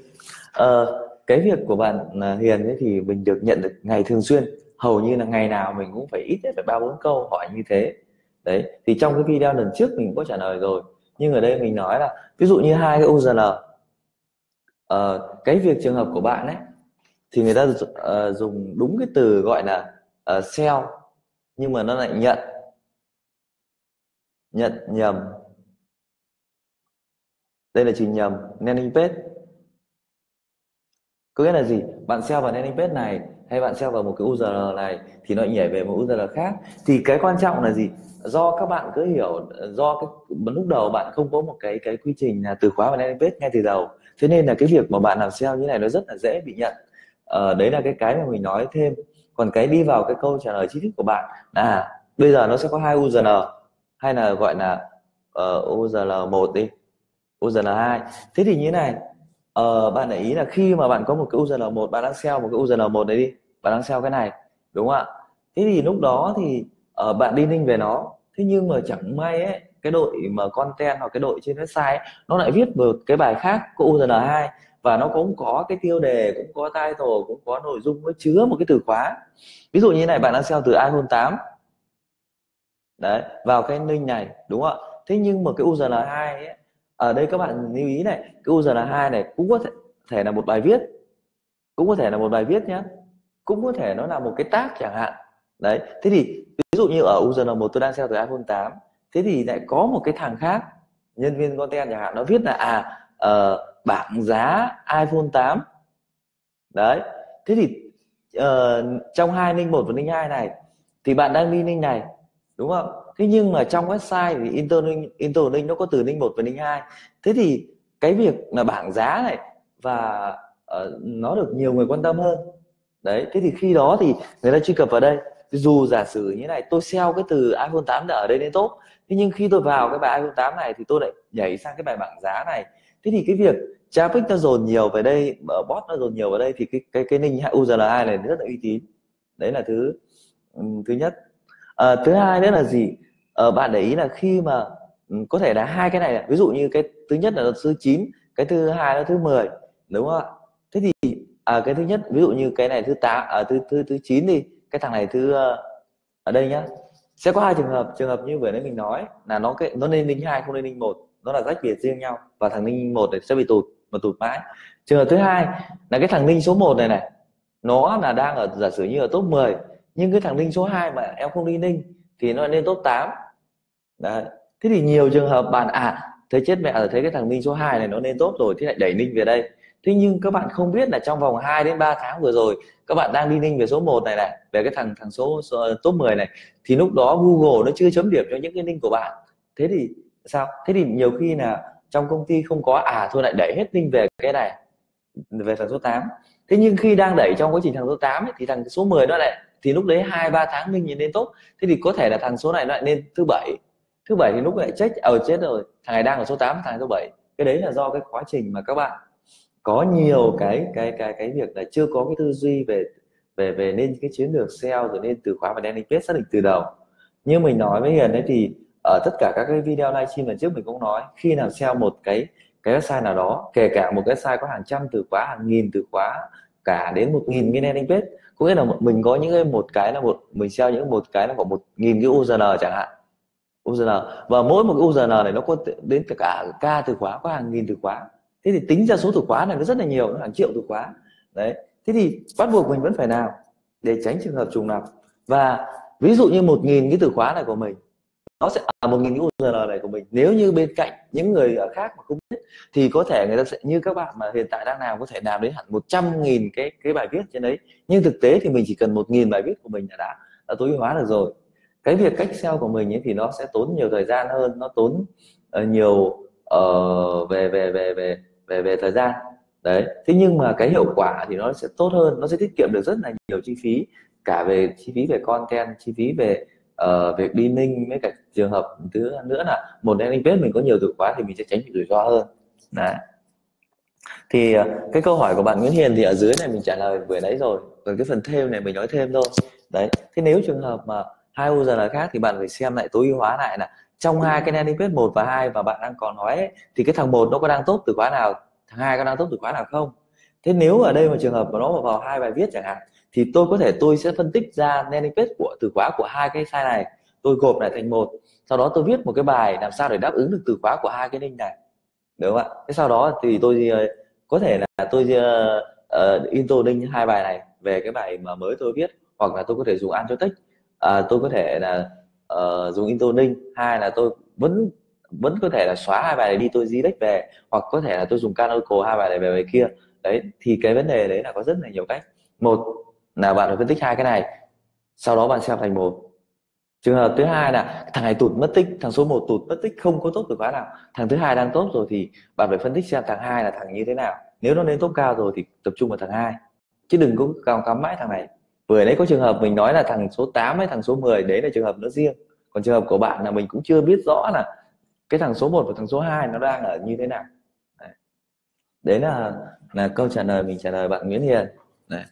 Uh, cái việc của bạn uh, Hiền ấy thì mình được nhận được ngày thường xuyên. Hầu như là ngày nào mình cũng phải ít nhất phải ba bốn câu hỏi như thế. Đấy, thì trong cái video lần trước mình có trả lời rồi. Nhưng ở đây mình nói là ví dụ như hai cái u rờ en, uh, cái việc trường hợp của bạn ấy thì người ta uh, dùng đúng cái từ gọi là uh, sell, nhưng mà nó lại nhận nhận nhầm. Đây là trình nhầm landing page. Có nghĩa là gì? Bạn sell vào landing page này, hay bạn sell vào một cái u rờ en này thì nó nhảy về một u rờ en khác. Thì cái quan trọng là gì? Do các bạn cứ hiểu, do cái lúc đầu bạn không có một cái cái quy trình là từ khóa và landing page ngay từ đầu, thế nên là cái việc mà bạn làm sell như này nó rất là dễ bị nhận. À, đấy là cái cái mà mình nói thêm. Còn cái đi vào cái câu trả lời chi tiết của bạn là bây giờ nó sẽ có hai u rờ en, hay là gọi là uh, u rờ en một đi, u rờ en hai. Thế thì như thế này, uh, bạn để ý là khi mà bạn có một cái u rờ en một, bạn đang sell một cái u rờ en một đấy đi, bạn đang sell cái này, đúng không ạ? Thế thì lúc đó thì uh, bạn đi link về nó. Thế nhưng mà chẳng may ấy, cái đội mà content hoặc cái đội trên website ấy, nó lại viết một cái bài khác của u rờ en hai, và nó cũng có cái tiêu đề, cũng có title, cũng có nội dung, nó chứa một cái từ khóa. Ví dụ như này, bạn đang sell từ iPhone tám đấy vào cái link này, đúng không ạ? Thế nhưng mà cái u rờ en hai ấy, ở đây các bạn lưu ý này, cái u rờ en hai này cũng có thể, thể là một bài viết, cũng có thể là một bài viết nhé, cũng có thể nó là một cái tag chẳng hạn. Đấy, thế thì ví dụ như ở u rờ en một tôi đang sell từ iPhone tám, thế thì lại có một cái thằng khác, nhân viên content chẳng hạn, nó viết là à uh, bảng giá iPhone tám. Đấy, thế thì uh, trong hai link một và link hai này thì bạn đang đi link này, đúng không? Thế nhưng mà trong website thì interlink, interlink nó có từ link một và link hai. Thế thì cái việc là bảng giá này và uh, nó được nhiều người quan tâm hơn. Đấy, thế thì khi đó thì người ta truy cập vào đây. Dù giả sử như này, tôi sell cái từ iPhone tám đã ở đây đến top, thế nhưng khi tôi vào cái bài iPhone tám này thì tôi lại nhảy sang cái bài bảng giá này. Thế thì cái việc traffic nó dồn nhiều về đây, bot nó dồn nhiều vào đây, thì cái cái cái link u rờ en hai này rất là uy tín. Đấy là thứ thứ nhất. À, thứ hai nữa là gì? À, bạn để ý là khi mà có thể là hai cái này, này, ví dụ như cái thứ nhất là thứ chín, cái thứ hai là thứ mười, đúng không ạ? Thế thì à, cái thứ nhất ví dụ như cái này thứ tám, à, thứ thứ thứ chín đi, cái thằng này thứ ở đây nhá. Sẽ có hai trường hợp, trường hợp như vừa nãy mình nói là nó cái nó lên link hai không lên link một, nó là tách biệt riêng nhau, và thằng link một này sẽ bị tụt mà tụt mãi. Trường hợp thứ hai là cái thằng link số một này này, nó là đang ở giả sử như ở top mười, nhưng cái thằng link số hai mà em không đi link thì nó lên top tám. Đấy. Thế thì nhiều trường hợp bạn à thấy chết mẹ, thấy cái thằng link số hai này nó lên top rồi thì lại đẩy link về đây. Thế nhưng các bạn không biết là trong vòng hai đến ba tháng vừa rồi các bạn đang đi link về số một này này, về cái thằng thằng số, số top mười này, thì lúc đó Google nó chưa chấm điểm cho những cái link của bạn. Thế thì sao? Thế thì nhiều khi là trong công ty không có, à thôi lại đẩy hết link về cái này, về thằng số tám. Thế nhưng khi đang đẩy trong quá trình thằng số tám ấy, thì thằng số mười đó lại, thì lúc đấy hai ba tháng mình nhìn lên tốt. Thế thì có thể là thằng số này nó lại lên thứ bảy, thứ bảy thì lúc lại chết, ờ chết rồi, thằng này đang ở số tám, thằng số bảy. Cái đấy là do cái quá trình mà các bạn có nhiều cái cái cái cái việc là chưa có cái tư duy về về về nên cái chiến lược ét e o rồi nên từ khóa và landing page xác định từ đầu. Như mình nói với Hiền đấy, thì ở tất cả các cái video livestream lần trước mình cũng nói, khi nào ét e o một cái cái website nào đó, kể cả một cái website có hàng trăm từ khóa, hàng nghìn từ khóa, cả đến một nghìn cái landing page, có nghĩa là mình có những cái một cái là một mình ét e o những một cái là khoảng một nghìn cái u rờ lờ chẳng hạn, u rờ lờ, và mỗi một cái u rờ lờ này nó có đến cả ca từ khóa, có hàng nghìn từ khóa. Thế thì tính ra số từ khóa này nó rất là nhiều, nó hàng triệu từ khóa đấy. Thế thì bắt buộc mình vẫn phải làm để tránh trường hợp trùng lặp. Và ví dụ như một nghìn cái từ khóa này của mình, nó sẽ ở một nghìn cái u rờ lờ này của mình. Nếu như bên cạnh những người ở khác mà không biết, thì có thể người ta sẽ như các bạn mà hiện tại đang làm, có thể làm đến hẳn một trăm nghìn cái cái bài viết trên đấy. Nhưng thực tế thì mình chỉ cần một nghìn bài viết của mình là đã, đã tối ưu hóa được rồi. Cái việc cách ét e o của mình ấy thì nó sẽ tốn nhiều thời gian hơn, nó tốn uh, nhiều uh, về, về về về về về thời gian đấy. Thế nhưng mà cái hiệu quả thì nó sẽ tốt hơn, nó sẽ tiết kiệm được rất là nhiều chi phí, cả về chi phí về content, chi phí về uh, việc đi link, với cả trường hợp thứ nữa là một landing page mình có nhiều từ khóa thì mình sẽ tránh bị rủi ro hơn. Đấy. Thì uh, cái câu hỏi của bạn Nguyễn Hiền thì ở dưới này mình trả lời vừa nãy rồi, còn cái phần thêm này mình nói thêm thôi. Đấy. Thế nếu trường hợp mà hai u rờ lờ khác thì bạn phải xem lại, tối ưu hóa lại là trong hai cái landing page một và hai mà bạn đang còn nói ấy, thì cái thằng một nó có đang top từ khóa nào, thằng hai có đang top từ khóa nào không. Thế nếu ở đây mà trường hợp mà nó vào hai bài viết chẳng hạn, thì tôi có thể tôi sẽ phân tích ra landing page của từ khóa của hai cái site này, tôi gộp lại thành một, sau đó tôi viết một cái bài làm sao để đáp ứng được từ khóa của hai cái link này, đúng không ạ? Thế sau đó thì tôi có thể là tôi uh, intro link hai bài này về cái bài mà mới tôi viết, hoặc là tôi có thể dùng analytics. À, tôi có thể là uh, dùng intro link, hai là tôi vẫn vẫn có thể là xóa hai bài này đi, tôi direct về, hoặc có thể là tôi dùng canonical hai bài này về bài kia đấy. Thì cái vấn đề đấy là có rất là nhiều cách. Một là bạn phải phân tích hai cái này, sau đó bạn xem thành một. Trường hợp thứ hai là thằng này tụt mất tích, thằng số một tụt mất tích không có top từ khóa nào, thằng thứ hai đang top rồi, thì bạn phải phân tích xem thằng hai là thằng như thế nào. Nếu nó lên top cao rồi thì tập trung vào thằng hai, chứ đừng có cắm cắm mãi thằng này. Vừa đấy có trường hợp mình nói là thằng số tám hay thằng số mười, đấy là trường hợp nó riêng. Còn trường hợp của bạn là mình cũng chưa biết rõ là cái thằng số một và thằng số hai nó đang ở như thế nào. Đấy, đấy là là câu trả lời mình trả lời bạn Nguyễn Hiền. Đấy.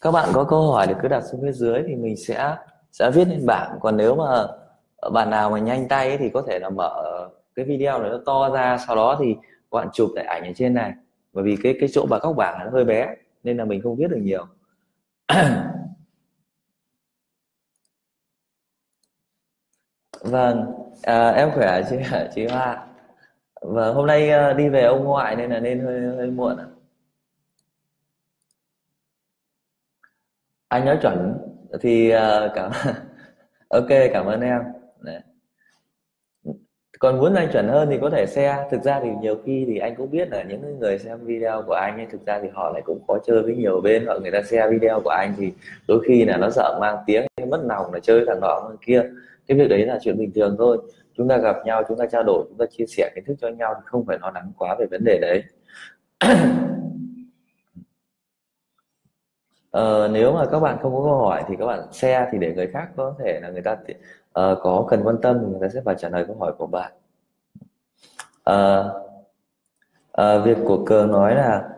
Các bạn có câu hỏi thì cứ đặt xuống phía dưới thì mình sẽ sẽ viết lên bảng. Còn nếu mà bạn nào mà nhanh tay ấy, thì có thể là mở cái video này nó to ra, sau đó thì bạn chụp lại ảnh ở trên này. Bởi vì cái cái chỗ bà góc bảng nó hơi bé nên là mình không viết được nhiều. Vâng, à, em khỏe chị, chị Hoa. Và hôm nay đi về ông ngoại nên là nên hơi hơi muộn ạ. Anh nói chuẩn thì uh, cảm ok, cảm ơn em. Đấy. Còn muốn anh chuẩn hơn thì có thể share. Thực ra thì nhiều khi thì anh cũng biết là những người xem video của anh ấy, thực ra thì họ lại cũng có chơi với nhiều bên, hoặc người ta share video của anh thì đôi khi là nó sợ mang tiếng mất lòng là chơi thằng nọ thằng kia. Cái việc đấy là chuyện bình thường thôi. Chúng ta gặp nhau, chúng ta trao đổi, chúng ta chia sẻ kiến thức cho nhau thì không phải lo lắng quá về vấn đề đấy. Ờ, nếu mà các bạn không có câu hỏi thì các bạn share, thì để người khác có thể là người ta uh, có cần quan tâm người ta sẽ phải trả lời câu hỏi của bạn. Uh, uh, việc của Cường nói là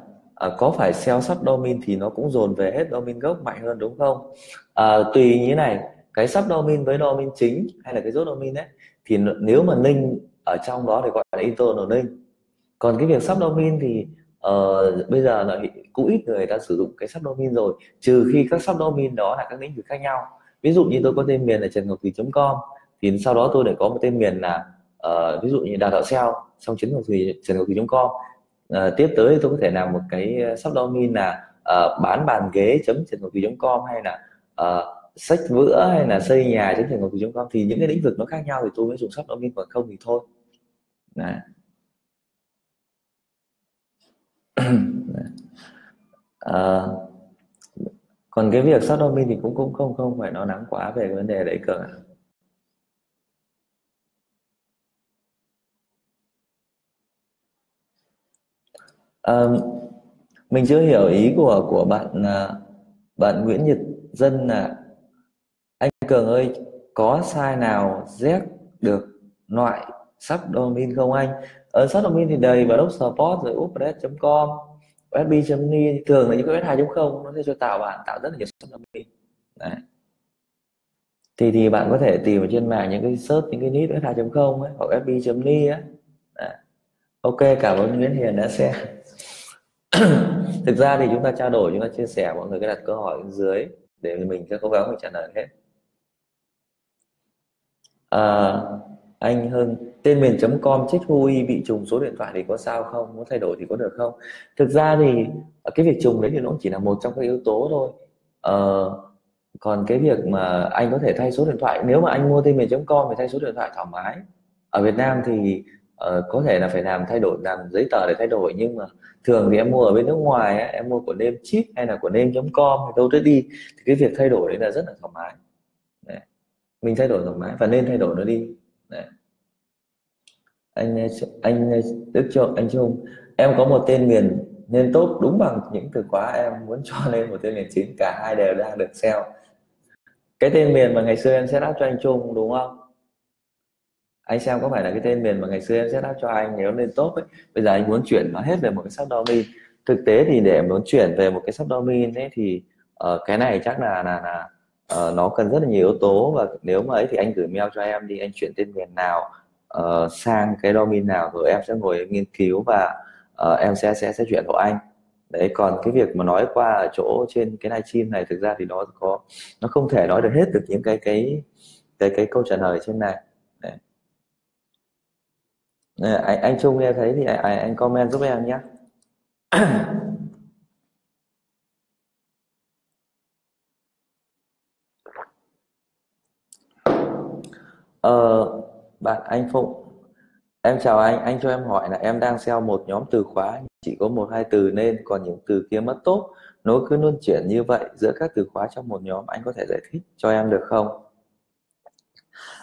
uh, có phải ét e o sắp domain thì nó cũng dồn về hết domain gốc mạnh hơn đúng không? Uh, tùy như này, cái sắp domain với domain chính hay là cái rốt domain đấy, thì nếu mà link ở trong đó thì gọi là internal link. Còn cái việc sắp domain thì Ờ, bây giờ là cũng ít người đã sử dụng cái subdomain rồi, trừ khi các subdomain đó là các lĩnh vực khác nhau. Ví dụ như tôi có tên miền là trần ngọc thùy chấm com, thì sau đó tôi để có một tên miền là uh, ví dụ như đào tạo ét e o xong trần ngọc thùy chấm com. Uh, tiếp tới tôi có thể làm một cái subdomain là uh, bán bàn ghế trần ngọc thùy chấm com, hay là uh, sách vữa, hay là xây nhà trần ngọc thùy chấm com. Thì những cái lĩnh vực nó khác nhau thì tôi mới dùng subdomain, còn không thì thôi. Đấy. À, còn cái việc subdomain thì cũng cũng không không phải lo lắng quá về cái vấn đề đấy Cường ạ. Uh, mình chưa hiểu ý của của bạn uh, bạn Nguyễn Nhật Dân là anh Cường ơi, có sai nào Z được loại subdomain không anh? Ở subdomain thì đầy vào doc support rồi upres chấm com, usb.ni, thường là những cái u ét hai chấm không nó sẽ cho tạo bạn tạo rất là nhiều subdomain. Đấy. Thì thì bạn có thể tìm ở trên mạng những cái search những cái nick u ét hai chấm không ấy, hoặc usb.ni ấy. Đấy. Ok, cảm ơn Nguyễn Hiền đã share. Thực ra thì chúng ta trao đổi, chúng ta chia sẻ, mọi người cứ đặt câu hỏi bên dưới để mình sẽ cố gắng mình trả lời hết. À, anh Hưng, tên miền chấm com trích u i bị trùng số điện thoại thì có sao không? Muốn thay đổi thì có được không? Thực ra thì cái việc trùng đấy thì nó chỉ là một trong các yếu tố thôi. À, còn cái việc mà anh có thể thay số điện thoại, nếu mà anh mua tên miền chấm com thì thay số điện thoại thoải mái. Ở Việt Nam thì Uh, có thể là phải làm thay đổi, làm giấy tờ để thay đổi, nhưng mà thường thì em mua ở bên nước ngoài ấy, em mua của name chip hay là của name chấm com hay đâu đấy đi, thì cái việc thay đổi đấy là rất là thoải mái. Đấy. Mình thay đổi thoải mái và nên thay đổi nó đi. Đấy. anh anh Đức Trọng, anh Trung, em có một tên miền nên tốt đúng bằng những từ khóa em muốn cho lên một tên miền chính, cả hai đều đang được sell. Cái tên miền mà ngày xưa em sẽ đáp cho anh Trung đúng không? Anh xem có phải là cái tên miền mà ngày xưa em sẽ đáp cho anh nếu lên top ấy, bây giờ anh muốn chuyển nó hết về một cái subdomain. Thực tế thì để em muốn chuyển về một cái subdomain ấy thì uh, cái này chắc là là là uh, nó cần rất là nhiều yếu tố, và nếu mà ấy thì anh gửi mail cho em đi, anh chuyển tên miền nào uh, sang cái domain nào, rồi em sẽ ngồi em nghiên cứu và uh, em sẽ sẽ sẽ chuyển hộ anh. Đấy, còn cái việc mà nói qua ở chỗ trên cái livestream này thực ra thì nó có nó không thể nói được hết được những cái cái cái cái câu trả lời trên này. Đấy. Anh, anh Trung nghe thấy thì anh, anh comment giúp em nhé. ờ, Bạn anh Phụng, em chào anh, anh cho em hỏi là em đang sell một nhóm từ khóa chỉ có một hai từ nên, còn những từ kia mất tốt, nó cứ luân chuyển như vậy giữa các từ khóa trong một nhóm, anh có thể giải thích cho em được không?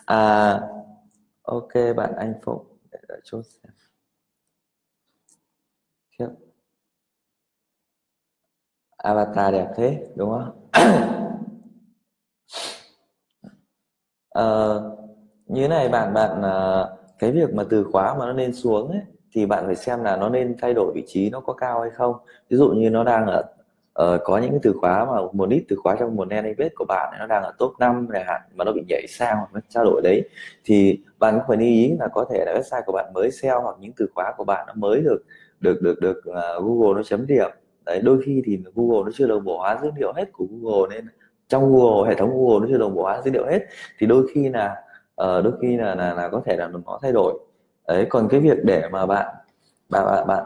À, ok bạn anh Phụng, đợi chút xem. Avatar đẹp thế đúng không? Ờ, như này bạn bạn cái việc mà từ khóa mà nó lên xuống ấy, thì bạn phải xem là nó nên thay đổi vị trí, nó có cao hay không. Ví dụ như nó đang ở, ở có những cái từ khóa mà một list từ khóa trong một landing page của bạn ấy, nó đang ở top năm này hạn mà nó bị nhảy sang hoặc nó trao đổi đấy, thì bạn cũng phải lưu ý là có thể là website của bạn mới sell hoặc những từ khóa của bạn nó mới được được được được uh, Google nó chấm điểm. Đấy, đôi khi thì Google nó chưa đồng bộ hóa dữ liệu hết của Google, nên trong Google, hệ thống Google nó chưa đồng bộ hóa dữ liệu hết, thì đôi khi là uh, đôi khi là, là là có thể là nó thay đổi. Đấy, còn cái việc để mà bạn bạn bạn, bạn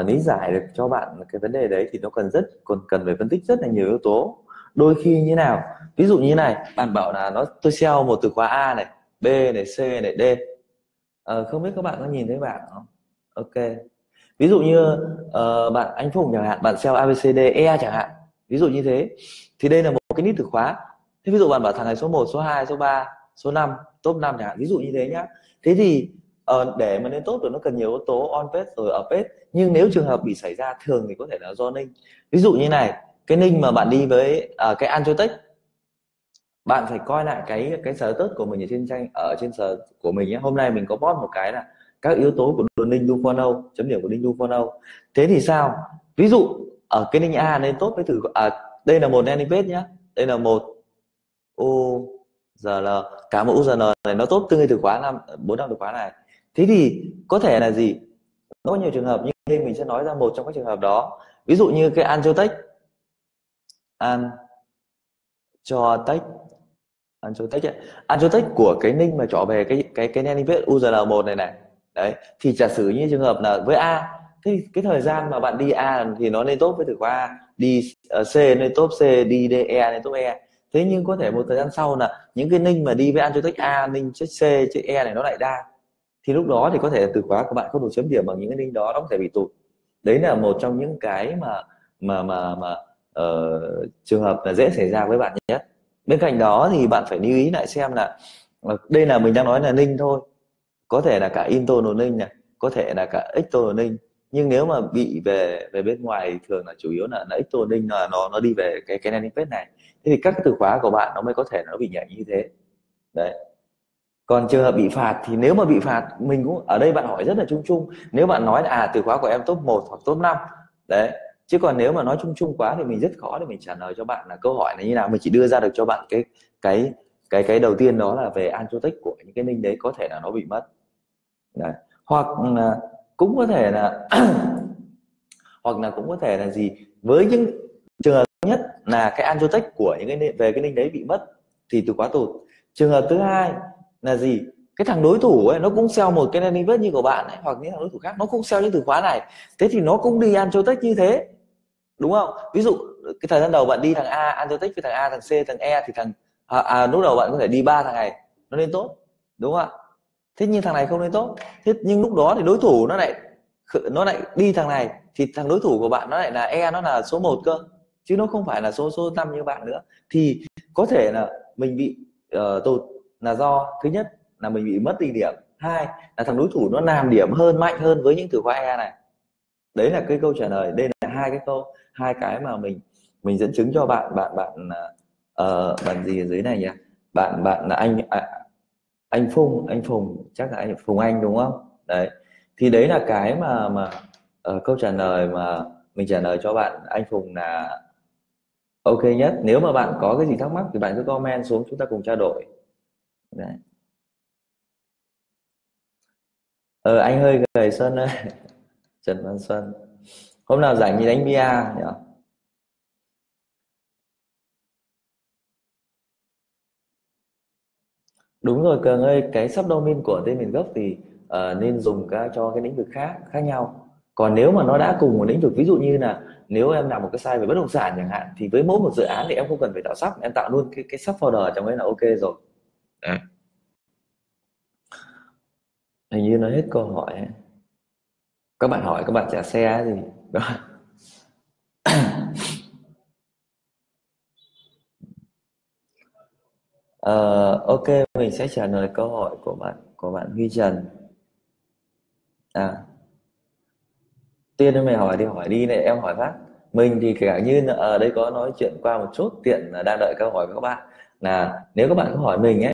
Uh, lý giải được cho bạn cái vấn đề đấy thì nó cần rất còn cần phải phân tích rất là nhiều yếu tố. Đôi khi như nào, ví dụ như này, bạn bảo là nó tôi sell một từ khóa A này, B này, C này, D. Uh, không biết các bạn có nhìn thấy bạn không? Ok, ví dụ như uh, bạn anh Phùng chẳng hạn, bạn sell a bê xê đê e chẳng hạn, ví dụ như thế, thì đây là một cái list từ khóa. Thế ví dụ bạn bảo thằng này số một, số hai, số ba, số năm, top năm chẳng hạn, ví dụ như thế nhá. Thế thì Ờ, để mà lên tốt rồi nó cần nhiều yếu tố on page rồi off page, nhưng nếu trường hợp bị xảy ra thường thì có thể là do link. Ví dụ như này, cái link mà bạn đi với à, cái Anchotech, bạn phải coi lại cái cái sở tớt của mình ở trên trang ở trên sở của mình nhé. Hôm nay mình có post một cái là các yếu tố của đường link Dufono, chấm điểm của link Dufono. Thế thì sao? Ví dụ ở cái link A lên tốt với thử à, đây là một landing page nhá, đây là một u giờ là cả một u rờ en này nó tốt tương ứng từ khóa năm bốn năm từ khóa này. Thế thì có thể là gì? Nó có nhiều trường hợp, nhưng mình sẽ nói ra một trong các trường hợp đó. Ví dụ như cái Anchotech, Anchotech, Anchotech, Anchotech của cái link mà trỏ về cái cái cái landing page u rờ en một này này. Đấy, thì giả sử như trường hợp là với A, thế cái thời gian mà bạn đi A thì nó lên top với từ khóa A, đi C lên top C, đi D E lên top E. Thế nhưng có thể một thời gian sau là những cái link mà đi với Anchotech A, link C, chữ E này nó lại ra. Thì lúc đó thì có thể từ khóa của bạn không đủ chấm điểm bằng những cái link đó, nó có thể bị tụt. Đấy là một trong những cái mà mà mà mà uh, trường hợp là dễ xảy ra với bạn nhất. Bên cạnh đó thì bạn phải lưu ý lại xem là đây là mình đang nói là link thôi, có thể là cả internal link này, có thể là cả external link, Nhưng nếu mà bị về về bên ngoài thì thường là chủ yếu là, là external là nó nó đi về cái cái landing page này. Thế thì các từ khóa của bạn nó mới có thể nó bị nhảy như thế. Đấy. Còn trường hợp bị phạt thì nếu mà bị phạt, mình cũng ở đây bạn hỏi rất là chung chung. Nếu bạn nói là à, từ khóa của em top một hoặc top năm. Đấy. Chứ còn nếu mà nói chung chung quá thì mình rất khó để mình trả lời cho bạn là câu hỏi này như nào. Mình chỉ đưa ra được cho bạn cái cái cái cái đầu tiên, đó là về analytics của những cái link đấy có thể là nó bị mất. Đấy. Hoặc là cũng có thể là hoặc là cũng có thể là gì, với những trường hợp nhất là cái analytics của những cái về cái link đấy bị mất thì từ khóa tụt. Trường hợp thứ hai là gì, cái thằng đối thủ ấy nó cũng sell một cái landing page như của bạn ấy, hoặc những thằng đối thủ khác nó cũng sell những từ khóa này, thế thì nó cũng đi analytics như thế, đúng không? Ví dụ cái thời gian đầu bạn đi thằng A analytics với thằng A, thằng C, thằng E thì thằng à, à, lúc đầu bạn có thể đi ba thằng này nó lên tốt, đúng không ạ? Thế nhưng thằng này không lên tốt, thế nhưng lúc đó thì đối thủ nó lại nó lại đi thằng này, thì thằng đối thủ của bạn nó lại là E, nó là số một cơ, chứ nó không phải là số số năm như bạn nữa. Thì có thể là mình bị uh, tụt là do thứ nhất là mình bị mất đi điểm, hai là thằng đối thủ nó làm điểm hơn, mạnh hơn với những từ khóa E này. Đấy là cái câu trả lời, đây là hai cái câu, hai cái mà mình mình dẫn chứng cho bạn bạn bạn uh, bạn gì ở dưới này nhỉ, bạn bạn là anh à, anh Phùng anh Phùng chắc là anh Phùng Anh đúng không? Đấy thì đấy là cái mà mà uh, câu trả lời mà mình trả lời cho bạn anh Phùng là ok nhất. Nếu mà bạn có cái gì thắc mắc thì bạn cứ comment xuống, chúng ta cùng trao đổi. Đấy. Ờ, anh hơi gầy Xuân ơi. Trần Văn Xuân hôm nào rảnh thì đánh bia nhỉ? Đúng rồi Cường ơi, cái subdomain của tên miền gốc thì uh, nên dùng cả cho cái lĩnh vực khác khác nhau. Còn nếu mà nó đã cùng một lĩnh vực, ví dụ như là nếu em làm một cái site về bất động sản chẳng hạn, thì với mỗi một dự án thì em không cần phải tạo sub, em tạo luôn cái cái subfolder trong đấy là ok rồi. Đấy. Hình như nó hết câu hỏi. Các bạn hỏi, các bạn trả xe gì đó. Uh, ok, mình sẽ trả lời câu hỏi của bạn của bạn Huy Trần. À, Tiên ơi mày hỏi đi hỏi đi này, em hỏi phát. Mình thì kể cả như ở đây có nói chuyện qua một chút, tiện là đang đợi câu hỏi của các bạn. Là nếu các bạn có hỏi mình ấy,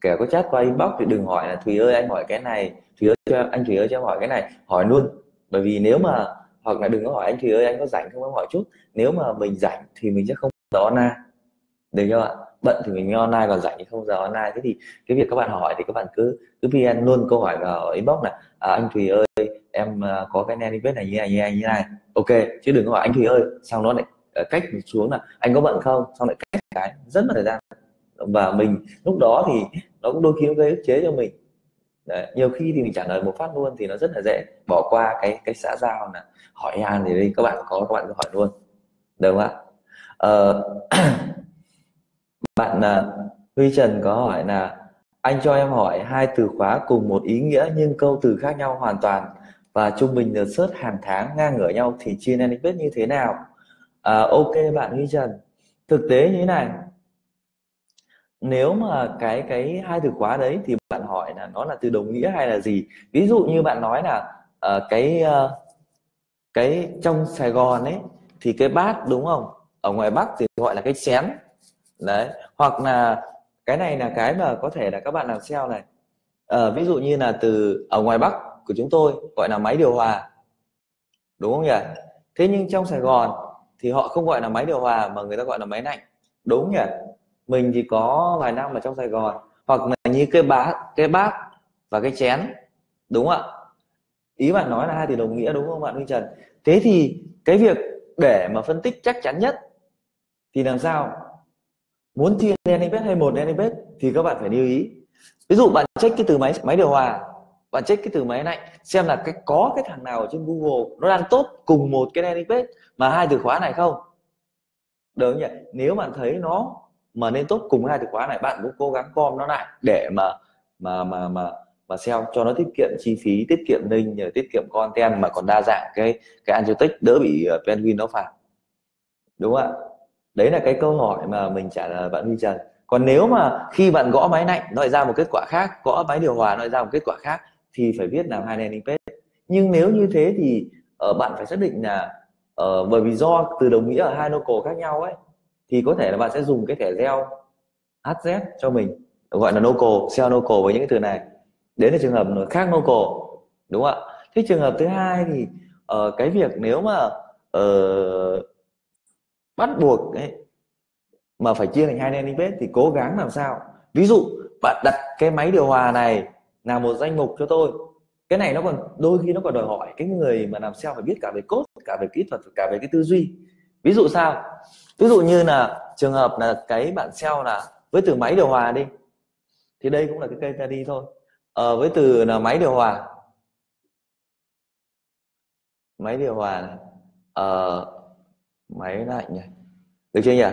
kể có chat qua inbox thì đừng hỏi là Thùy ơi anh hỏi cái này, Thùy ơi cho anh Thùy ơi cho em hỏi cái này, hỏi luôn. Bởi vì nếu mà hoặc là đừng có hỏi anh Thùy ơi anh có rảnh không, em hỏi chút. Nếu mà mình rảnh thì mình sẽ không giờ online, được chưa ạ? Bận thì mình online, còn rảnh thì không giờ online. Thế thì cái việc các bạn hỏi thì các bạn cứ cứ pê en luôn câu hỏi vào inbox này. À, anh Thùy ơi em có cái landing page này như này như này như này, ok, chứ đừng có hỏi anh Thùy ơi xong nó lại cách xuống là anh có bận không, xong lại cách cái rất là thời gian. Và mình lúc đó thì nó cũng đôi khi nó gây ức chế cho mình. Đấy, nhiều khi thì mình trả lời một phát luôn thì nó rất là dễ, bỏ qua cái cái xã giao là hỏi han thì đây, các bạn có các bạn cứ hỏi luôn, được không ạ? Ờ, bạn Huy Trần có hỏi là anh cho em hỏi hai từ khóa cùng một ý nghĩa nhưng câu từ khác nhau hoàn toàn và trung bình lượt search hàng tháng ngang ngửa nhau thì chia landing page như thế nào? À, ok bạn Huy Trần, thực tế như thế này, nếu mà cái cái hai từ khóa đấy thì bạn hỏi là nó là từ đồng nghĩa hay là gì. Ví dụ như bạn nói là uh, cái uh, cái trong Sài Gòn ấy thì cái bát, đúng không, ở ngoài Bắc thì gọi là cái chén. Đấy, hoặc là cái này là cái mà có thể là các bạn làm ét e o này. À, ví dụ như là từ ở ngoài Bắc của chúng tôi gọi là máy điều hòa, đúng không nhỉ? Thế nhưng trong Sài Gòn thì họ không gọi là máy điều hòa mà người ta gọi là máy lạnh, đúng nhỉ? Mình thì có vài năm ở trong Sài Gòn. Hoặc là như cái bát, cái bát và cái chén, đúng không ạ? Ý bạn nói là hai từ đồng nghĩa đúng không bạn Huy Trần? Thế thì cái việc để mà phân tích chắc chắn nhất thì làm sao? Muốn chia landing page hay một landing page thì các bạn phải lưu ý. Ví dụ bạn check cái từ máy máy điều hòa, bạn check cái từ máy lạnh, xem là cái có cái thằng nào ở trên Google nó đang top cùng một cái landing page mà hai từ khóa này không, được không nhỉ? Nếu bạn thấy nó mà nên top cùng hai từ khóa này, bạn cũng cố gắng gom nó lại để mà mà mà mà mà xem cho nó tiết kiệm chi phí, tiết kiệm link, tiết kiệm content mà còn đa dạng cái cái analytics, đỡ bị penguin nó phạt, đúng không ạ? Đấy là cái câu hỏi mà mình trả lời bạn Huy Trần. Còn nếu mà khi bạn gõ máy lạnh nó lại ra một kết quả khác, gõ máy điều hòa nó lại ra một kết quả khác thì phải biết làm hai landing page. Nhưng nếu như thế thì uh, bạn phải xác định là uh, bởi vì do từ đồng nghĩa ở hai local khác nhau ấy, thì có thể là bạn sẽ dùng cái thẻ gieo hát dét cho mình, gọi là local, seo local với những cái từ này. Đến là trường hợp khác local, đúng không ạ? Thế trường hợp thứ hai thì uh, cái việc nếu mà uh, bắt buộc ấy, mà phải chia thành hai landing page thì cố gắng làm sao, ví dụ bạn đặt cái máy điều hòa này là một danh mục cho tôi, cái này nó còn đôi khi nó còn đòi hỏi cái người mà làm seo phải biết cả về code, cả về kỹ thuật, cả về cái tư duy. Ví dụ sao, ví dụ như là trường hợp là cái bạn seo là với từ máy điều hòa đi, thì đây cũng là cái cây ta đi thôi. Ờ, với từ là máy điều hòa, máy điều hòa này, ờ, máy lạnh này, được chưa nhỉ?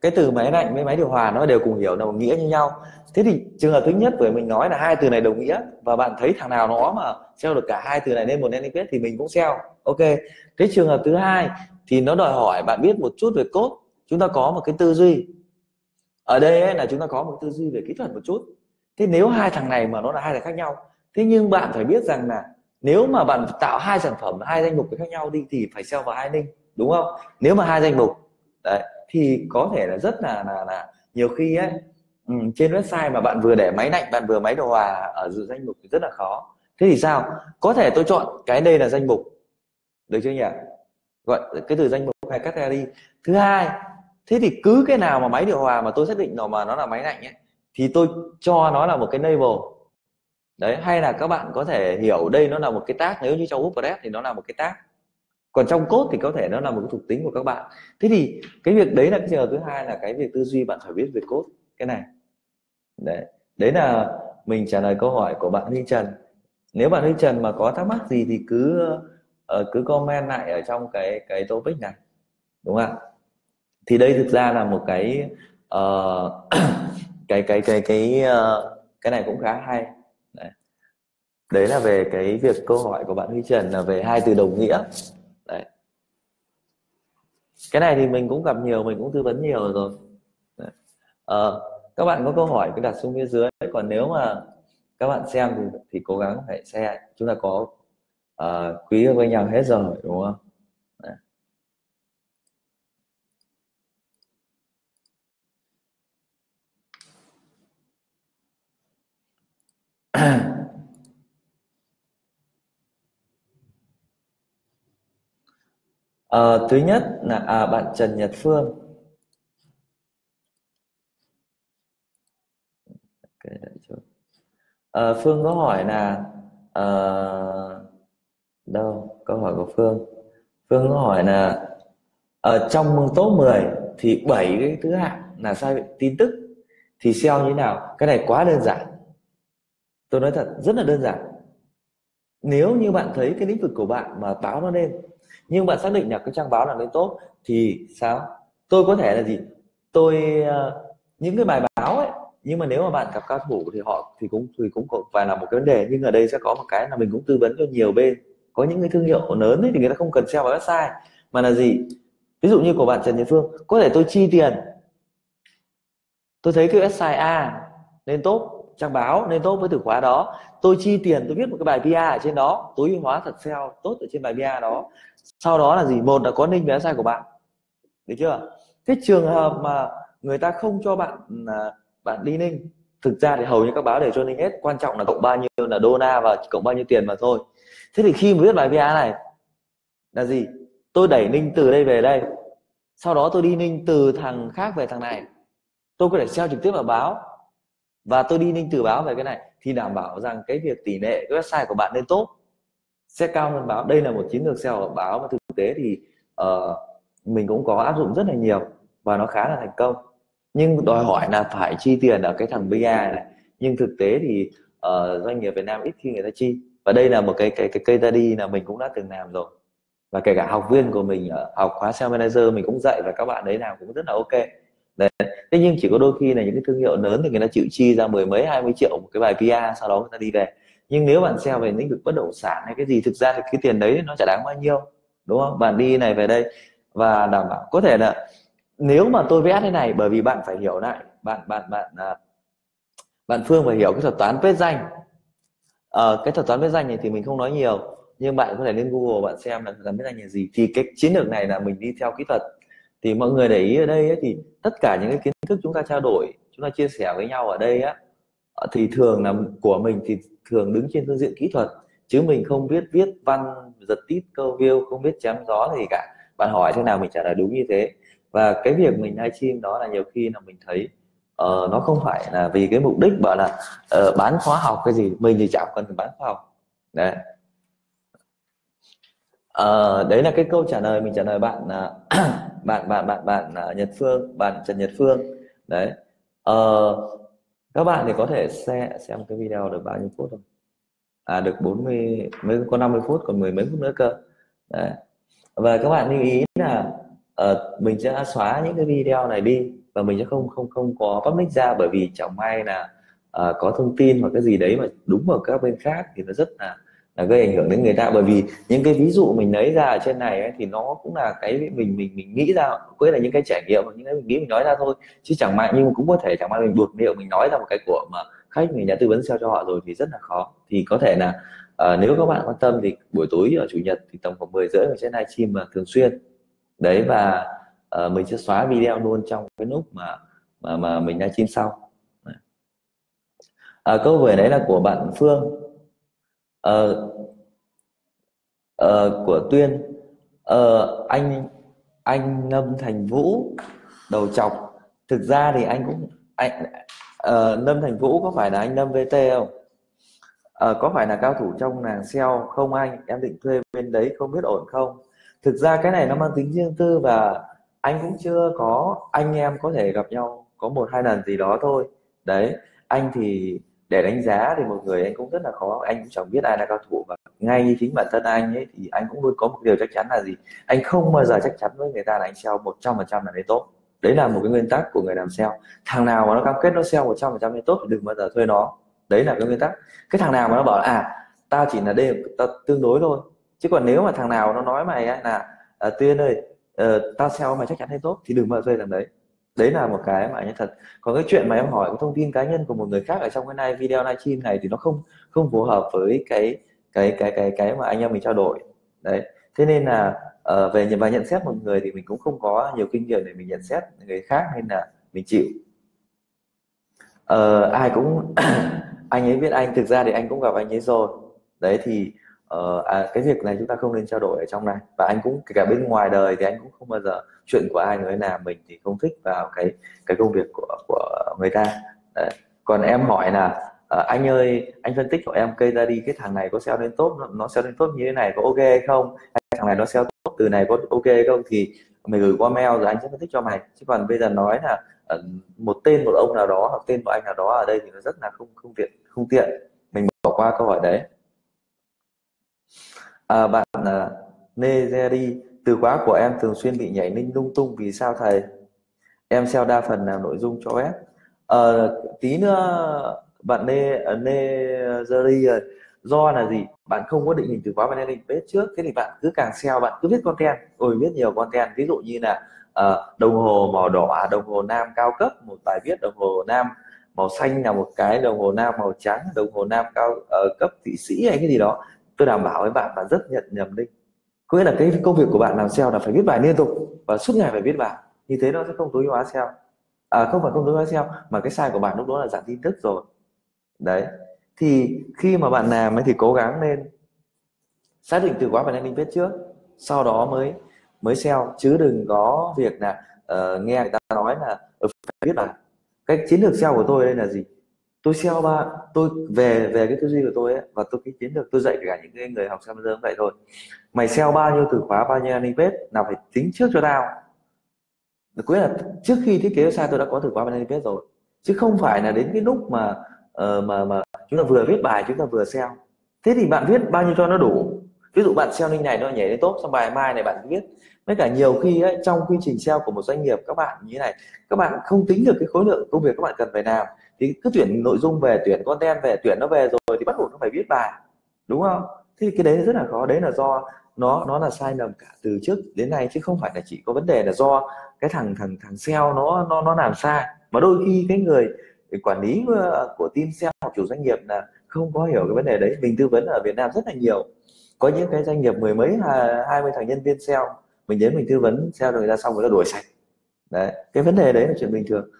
Cái từ máy lạnh với máy điều hòa nó đều cùng hiểu đồng nghĩa như nhau. Thế thì trường hợp thứ nhất với mình nói là hai từ này đồng nghĩa, và bạn thấy thằng nào nó mà seo được cả hai từ này lên một landing page thì mình cũng seo, ok. Thế trường hợp thứ hai thì nó đòi hỏi bạn biết một chút về code, chúng ta có một cái tư duy ở đây ấy, là chúng ta có một tư duy về kỹ thuật một chút. Thế nếu hai thằng này mà nó là hai thằng khác nhau, thế nhưng bạn phải biết rằng là nếu mà bạn tạo hai sản phẩm, hai danh mục khác nhau đi thì phải seo vào hai link, đúng không? Nếu mà hai danh mục đấy, thì có thể là rất là là, là nhiều khi ấy, ừ, trên website mà bạn vừa để máy lạnh, bạn vừa máy điều hòa ở dự danh mục thì rất là khó. Thế thì sao? Có thể tôi chọn cái đây là danh mục, được chưa nhỉ? Gọi cái từ danh mục hay category. Thứ hai, thế thì cứ cái nào mà máy điều hòa mà tôi xác định nó mà nó là máy lạnh ấy, thì tôi cho nó là một cái label đấy. Hay là các bạn có thể hiểu đây nó là một cái tag, nếu như trong WordPress thì nó là một cái tag, còn trong code thì có thể nó là một cái thuộc tính của các bạn. Thế thì cái việc đấy là cái trường hợp thứ hai, là cái việc tư duy bạn phải biết về code cái này đấy. Đấy là mình trả lời câu hỏi của bạn Huy Trần. Nếu bạn Huy Trần mà có thắc mắc gì thì cứ uh, cứ comment lại ở trong cái cái topic này, đúng không? Thì đây thực ra là một cái uh, cái cái cái cái uh, cái này cũng khá hay đấy. Đấy là về cái việc câu hỏi của bạn Huy Trần là về hai từ đồng nghĩa đấy. Cái này thì mình cũng gặp nhiều, mình cũng tư vấn nhiều rồi đấy. Uh, các bạn có câu hỏi cứ đặt xuống phía dưới, còn nếu mà các bạn xem thì, thì cố gắng phải share. Chúng ta có uh, quý với nhau hết rồi, đúng không? À, thứ nhất là à, bạn Trần Nhật Phương. À, Phương có hỏi là à, đâu câu hỏi của Phương. Phương có hỏi là ở trong top mười thì bảy cái thứ hạng là sai tin tức thì seo như thế nào? Cái này quá đơn giản. Tôi nói thật, rất là đơn giản. Nếu như bạn thấy cái lĩnh vực của bạn mà báo nó lên, nhưng bạn xác định là cái trang báo là lên top thì sao? Tôi có thể là gì? Tôi những cái bài báo ấy, nhưng mà nếu mà bạn gặp cao thủ thì họ thì cũng thì cũng có phải là một cái vấn đề. Nhưng ở đây sẽ có một cái là mình cũng tư vấn cho nhiều bên. Có những cái thương hiệu lớn ấy thì người ta không cần seo vào website mà là gì? Ví dụ như của bạn Trần Nhật Phương, có thể tôi chi tiền, tôi thấy cái website A lên top, trang báo nên tốt với từ khóa đó, tôi chi tiền tôi viết một cái bài pê e rờ ở trên đó, tối hóa thật seo tốt ở trên bài pê e rờ đó. Sau đó là gì? Một là có link về website của bạn, được chưa? Thế trường hợp mà người ta không cho bạn bạn đi link, thực ra thì hầu như các báo đều cho link hết, quan trọng là cộng bao nhiêu là đô la và cộng bao nhiêu tiền mà thôi. Thế thì khi mà viết bài pê e rờ này là gì? Tôi đẩy link từ đây về đây, sau đó tôi đi link từ thằng khác về thằng này, tôi có thể seo trực tiếp vào báo và tôi đi link từ báo về cái này, thì đảm bảo rằng cái việc tỷ lệ cái website của bạn lên top sẽ cao hơn báo. Đây là một chiến lược seo báo mà thực tế thì uh, mình cũng có áp dụng rất là nhiều và nó khá là thành công, nhưng đòi hỏi là phải chi tiền ở cái thằng pê e rờ này. Nhưng thực tế thì uh, doanh nghiệp Việt Nam ít khi người ta chi, và đây là một cái cái cái case study là mình cũng đã từng làm rồi, và kể cả học viên của mình uh, học khóa seo manager mình cũng dạy, và các bạn đấy làm cũng rất là ok đấy. Thế nhưng chỉ có đôi khi là những cái thương hiệu lớn thì người ta chịu chi ra mười mấy hai mươi triệu một cái bài pê e rờ, sau đó người ta đi về. Nhưng nếu bạn seo về lĩnh vực bất động sản hay cái gì, thực ra thì cái tiền đấy nó chả đáng bao nhiêu, đúng không? Bạn đi này về đây và đảm bảo có thể là nếu mà tôi vẽ thế này, bởi vì bạn phải hiểu lại bạn bạn bạn bạn Phương phải hiểu cái thuật toán viết danh. Ờ, cái thuật toán viết danh này thì mình không nói nhiều, nhưng bạn có thể lên Google bạn xem là làm biết anh là gì. Thì cái chiến lược này là mình đi theo kỹ thuật. Thì mọi người để ý ở đây ấy, thì tất cả những cái kiến thức chúng ta trao đổi, chúng ta chia sẻ với nhau ở đây á, thì thường là của mình thì thường đứng trên phương diện kỹ thuật, chứ mình không biết viết văn, giật tít câu view, không biết chém gió gì cả. Bạn hỏi thế nào mình trả lời đúng như thế. Và cái việc mình livestream đó là nhiều khi là mình thấy uh, nó không phải là vì cái mục đích bảo là uh, bán khóa học cái gì, mình thì chẳng cần bán khóa học. Đấy. Uh, đấy là cái câu trả lời mình trả lời bạn uh, bạn bạn bạn bạn uh, Nhật Phương, bạn Trần Nhật Phương. Đấy. Uh, các bạn thì có thể xem xem cái video được bao nhiêu phút rồi. À, được bốn mươi, mới có năm mươi phút, còn mười mấy phút nữa cơ. Đấy. Và các bạn lưu ý là uh, mình sẽ xóa những cái video này đi và mình sẽ không không không có public ra, bởi vì chẳng may là uh, có thông tin hoặc cái gì đấy mà đúng vào các bên khác thì nó rất là, là gây ảnh hưởng đến người ta. Bởi vì những cái ví dụ mình lấy ra ở trên này ấy, thì nó cũng là cái mình mình mình nghĩ ra, quấy là những cái trải nghiệm, những cái mình nghĩ mình nói ra thôi, chứ chẳng may, nhưng cũng có thể chẳng may mình buộc liệu mình nói ra một cái của mà khách mình đã tư vấn sale cho họ rồi thì rất là khó. Thì có thể là à, nếu các bạn quan tâm thì buổi tối ở chủ nhật thì tầm khoảng mười rưỡi mình sẽ livestream mà thường xuyên đấy, và à, mình sẽ xóa video luôn trong cái lúc mà mà mà mình livestream sau. À, câu về đấy là của bạn Phương, à, à, của Tuyên, à, anh anh Lâm Thành Vũ đầu chọc. Thực ra thì anh cũng anh à, Lâm Thành Vũ có phải là anh Lâm vê tê không? À, có phải là cao thủ trong làng ét e o không anh? Em định thuê bên đấy không biết ổn không? Thực ra cái này nó mang tính riêng tư và anh cũng chưa có, anh em có thể gặp nhau có một hai lần gì đó thôi. Đấy, anh thì để đánh giá thì một người anh cũng rất là khó, anh cũng chẳng biết ai là cao thủ. Và ngay như chính bản thân anh ấy thì anh cũng luôn có một điều chắc chắn là gì? Anh không bao giờ chắc chắn với người ta là anh ét e o một trăm phần trăm là đấy tốt. Đấy là một cái nguyên tắc của người làm ét e o. Thằng nào mà nó cam kết nó ét e o một trăm phần trăm là tốt thì đừng bao giờ thuê nó. Đấy là cái nguyên tắc. Cái thằng nào mà nó bảo là, à tao chỉ là đây tương đối thôi, chứ còn nếu mà thằng nào nó nói mày ấy, là à, Tuyên ơi uh, tao ét e o mày chắc chắn hay tốt thì đừng bao giờ thuê làm đấy. Đấy là một cái mà anh thật. Còn cái chuyện mà em hỏi cái thông tin cá nhân của một người khác ở trong cái này video livestream này thì nó không không phù hợp với cái cái cái cái cái mà anh em mình trao đổi. Đấy, thế nên là uh, về và nhận xét một người thì mình cũng không có nhiều kinh nghiệm để mình nhận xét người khác, nên là mình chịu. Uh, ai cũng anh ấy biết anh, thực ra thì anh cũng gặp anh ấy rồi. Đấy thì uh, à, cái việc này chúng ta không nên trao đổi ở trong này. Và anh cũng, kể cả bên ngoài đời thì anh cũng không bao giờ, chuyện của ai người nào mình thì không thích vào cái cái công việc của của người ta. Đấy. Còn em hỏi là uh, anh ơi, anh phân tích của em cây ra đi, cái thằng này có sell lên tốt, nó sell lên tốt như thế này có ok hay không? Hay thằng này nó sell tốt từ này có ok hay không? Thì mày gửi qua mail rồi anh sẽ phân tích cho mày. Chứ còn bây giờ nói là một tên một ông nào đó hoặc tên một anh nào đó ở đây thì nó rất là không không tiện, không tiện mình bỏ qua câu hỏi đấy. À, bạn uh, Nezeri, từ khóa của em thường xuyên bị nhảy link lung tung, vì sao thầy? Em sell đa phần là nội dung cho web. À, tí nữa bạn Nezeri ơi, do là gì? Bạn không có định hình từ khóa và landing page trước, thế thì bạn cứ càng sell bạn cứ viết content, ôi viết nhiều content, ví dụ như là Uh, đồng hồ màu đỏ, đồng hồ nam cao cấp, một bài viết, đồng hồ nam màu xanh là một cái, đồng hồ nam màu trắng, đồng hồ nam cao uh, cấp thụy sĩ hay cái gì đó. Tôi đảm bảo với bạn là rất nhận nhầm link. Có nghĩa là cái công việc của bạn làm ét e o là phải viết bài liên tục và suốt ngày phải viết bài, như thế nó sẽ không tối ưu hóa ét e o. À, không phải không tối ưu hóa ét e o mà cái sai của bạn lúc đó là giảm tin tức rồi. Đấy, thì khi mà bạn làm ấy thì cố gắng nên xác định từ khóa và landing page trước, sau đó mới mới sell, chứ đừng có việc là uh, nghe người ta nói là ừ, phải biết là cái chiến lược sell của tôi đây là gì. Tôi sell ba, tôi về về cái tư duy của tôi ấy, và tôi cái chiến lược tôi dạy cả những người học sell bây giờ cũng vậy thôi. Mày sell bao nhiêu từ khóa, bao nhiêu landing page là phải tính trước cho tao. Cuối là trước khi thiết kế website tôi đã có từ khóa và landing page rồi, chứ không phải là đến cái lúc mà uh, mà mà chúng ta vừa viết bài chúng ta vừa sell. Thế thì bạn viết bao nhiêu cho nó đủ. Ví dụ bạn sell link này nó nhảy lên tốt, xong bài mai này bạn cứ viết. Với cả nhiều khi ấy, trong quy trình sell của một doanh nghiệp các bạn như thế này, các bạn không tính được cái khối lượng công việc các bạn cần phải làm, thì cứ tuyển nội dung về, tuyển content về, tuyển nó về rồi thì bắt buộc nó phải viết bài, đúng không? Thì cái đấy rất là khó. Đấy là do nó nó là sai lầm cả từ trước đến nay, chứ không phải là chỉ có vấn đề là do cái thằng thằng thằng sell nó nó nó làm sai, mà đôi khi cái người quản lý của team sell hoặc chủ doanh nghiệp là không có hiểu cái vấn đề đấy. Mình tư vấn ở Việt Nam rất là nhiều. Có những cái doanh nghiệp mười mấy hai mươi thằng nhân viên ét e o, mình đến mình tư vấn ét e o rồi ra xong rồi nó đuổi sạch. Đấy, cái vấn đề đấy là chuyện bình thường.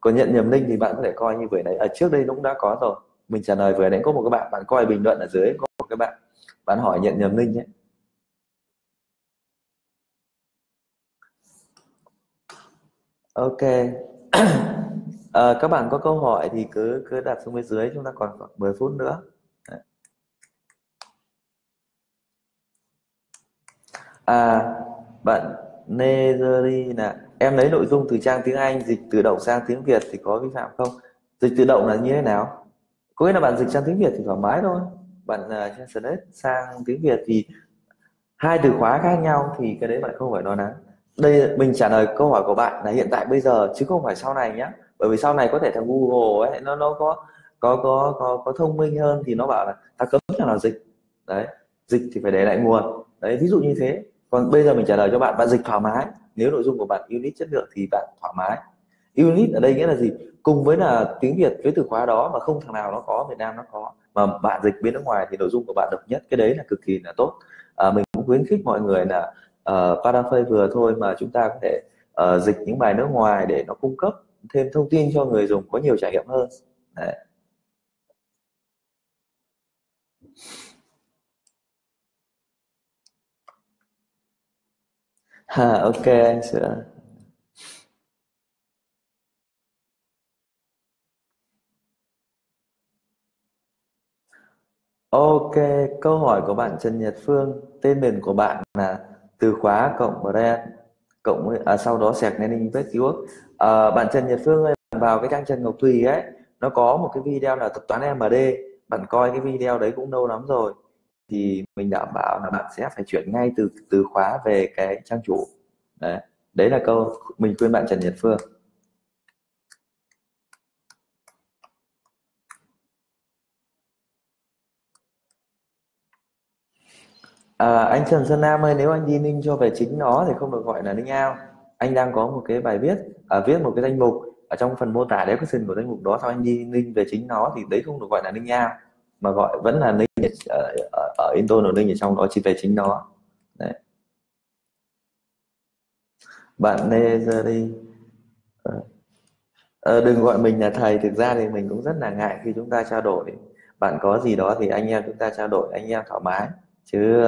Còn nhận nhầm link thì bạn có thể coi như vừa nãy ở à, trước đây cũng đã có rồi, mình trả lời vừa nãy có một cái bạn, bạn coi bình luận ở dưới có một cái bạn bạn hỏi nhận nhầm link nhé. Ok. À, các bạn có câu hỏi thì cứ cứ đặt xuống bên dưới, chúng ta còn khoảng mười phút nữa. Đấy. À, bạn Nezeri là em lấy nội dung từ trang tiếng Anh dịch tự động sang tiếng Việt thì có vi phạm không? Dịch tự động là như thế nào? Có nghĩa là bạn dịch sang tiếng Việt thì thoải mái thôi. Bạn uh, translate sang tiếng Việt thì hai từ khóa khác nhau thì cái đấy bạn không phải lo lắng. Đây mình trả lời câu hỏi của bạn là hiện tại bây giờ chứ không phải sau này nhé. Bởi vì sau này có thể thằng Google ấy nó nó có có có có, có thông minh hơn thì nó bảo là ta cấm là nó dịch. Đấy, dịch thì phải để lại nguồn. Đấy, ví dụ như thế. Còn bây giờ mình trả lời cho bạn, bạn dịch thoải mái. Nếu nội dung của bạn unique chất lượng thì bạn thoải mái. Unique ở đây nghĩa là gì? Cùng với là tiếng Việt với từ khóa đó mà không thằng nào nó có, Việt Nam nó có, mà bạn dịch bên nước ngoài thì nội dung của bạn độc nhất, cái đấy là cực kỳ là tốt. À, mình cũng khuyến khích mọi người là Uh, paraphrase vừa thôi mà chúng ta có thể uh, dịch những bài nước ngoài để nó cung cấp thêm thông tin cho người dùng có nhiều trải nghiệm hơn. Đấy. Ha, ok anh sửa. Ok, câu hỏi của bạn Trần Nhật Phương, tên miền của bạn là từ khóa cộng brand cộng với, à, sau đó sạc landing page keyword. À, bạn Trần Nhật Phương ơi, bạn vào cái trang Trần Ngọc Thùy ấy, nó có một cái video là tập toán em đê, bạn coi cái video đấy cũng lâu lắm rồi thì mình đảm bảo là bạn sẽ phải chuyển ngay từ từ khóa về cái trang chủ. Đấy, đấy là câu mình khuyên bạn Trần Nhật Phương. À, anh Trần Sơn Nam ơi, nếu anh đi link cho về chính nó thì không được gọi là link out. Anh đang có một cái bài viết, à, viết một cái danh mục ở trong phần mô tả description của danh mục đó, sau anh đi link về chính nó thì đấy không được gọi là link out, mà gọi vẫn là link ở, ở, ở internal link ở trong đó, chỉ về chính nó. Đấy. Bạn Nê giờ đi, à, đừng gọi mình là thầy, thực ra thì mình cũng rất là ngại khi chúng ta trao đổi. Bạn có gì đó thì anh em chúng ta trao đổi, anh em thoải mái. Chứ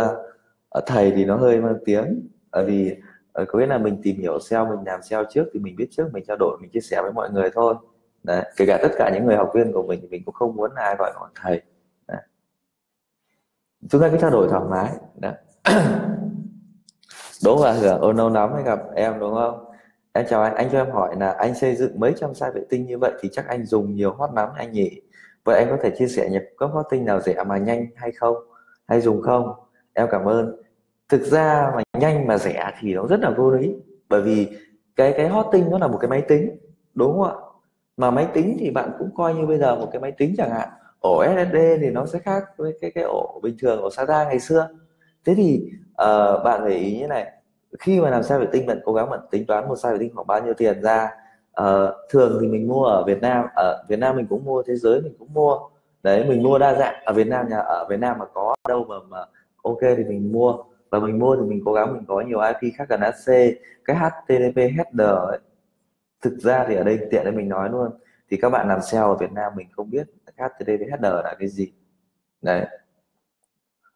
ở thầy thì nó hơi mang tiếng, bởi vì có nghĩa là mình tìm hiểu ét e o, mình làm ét e o trước thì mình biết trước, mình trao đổi, mình chia sẻ với mọi người thôi. Đấy, kể cả tất cả những người học viên của mình thì mình cũng không muốn ai gọi bọn thầy. Đấy. Chúng ta cứ trao đổi thoải mái. Đấy. Đỗ Hòa Hưởng, ôn lâu lắm mới gặp em đúng không? Em chào anh, anh cho em hỏi là anh xây dựng mấy trăm site vệ tinh như vậy thì chắc anh dùng nhiều hot lắm anh nhỉ? Vậy anh có thể chia sẻ nhập cấp hot tinh nào rẻ mà nhanh hay không? Hay dùng không? Em cảm ơn. Thực ra mà nhanh mà rẻ thì nó rất là vô lý, bởi vì cái cái hosting nó là một cái máy tính, đúng không ạ? Mà máy tính thì bạn cũng coi như bây giờ một cái máy tính chẳng hạn, ổ ét ét đê thì nó sẽ khác với cái cái ổ bình thường, ổ SATA ngày xưa. Thế thì uh, bạn phải ý như này, khi mà làm site vệ tinh bạn cố gắng bạn tính toán một site vệ tinh khoảng bao nhiêu tiền ra. Uh, thường thì mình mua ở Việt Nam, ở Việt Nam mình cũng mua, thế giới mình cũng mua. Đấy, mình mua đa dạng, ở Việt Nam nhà ở Việt Nam mà có đâu mà, mà ok thì mình mua, và mình mua thì mình cố gắng mình có nhiều i pê khác gần a xê, cái hát tê tê pê header ấy. Thực ra thì ở đây tiện đây mình nói luôn, thì các bạn làm ét e o ở Việt Nam mình không biết hát tê tê pê header là cái gì. Đấy,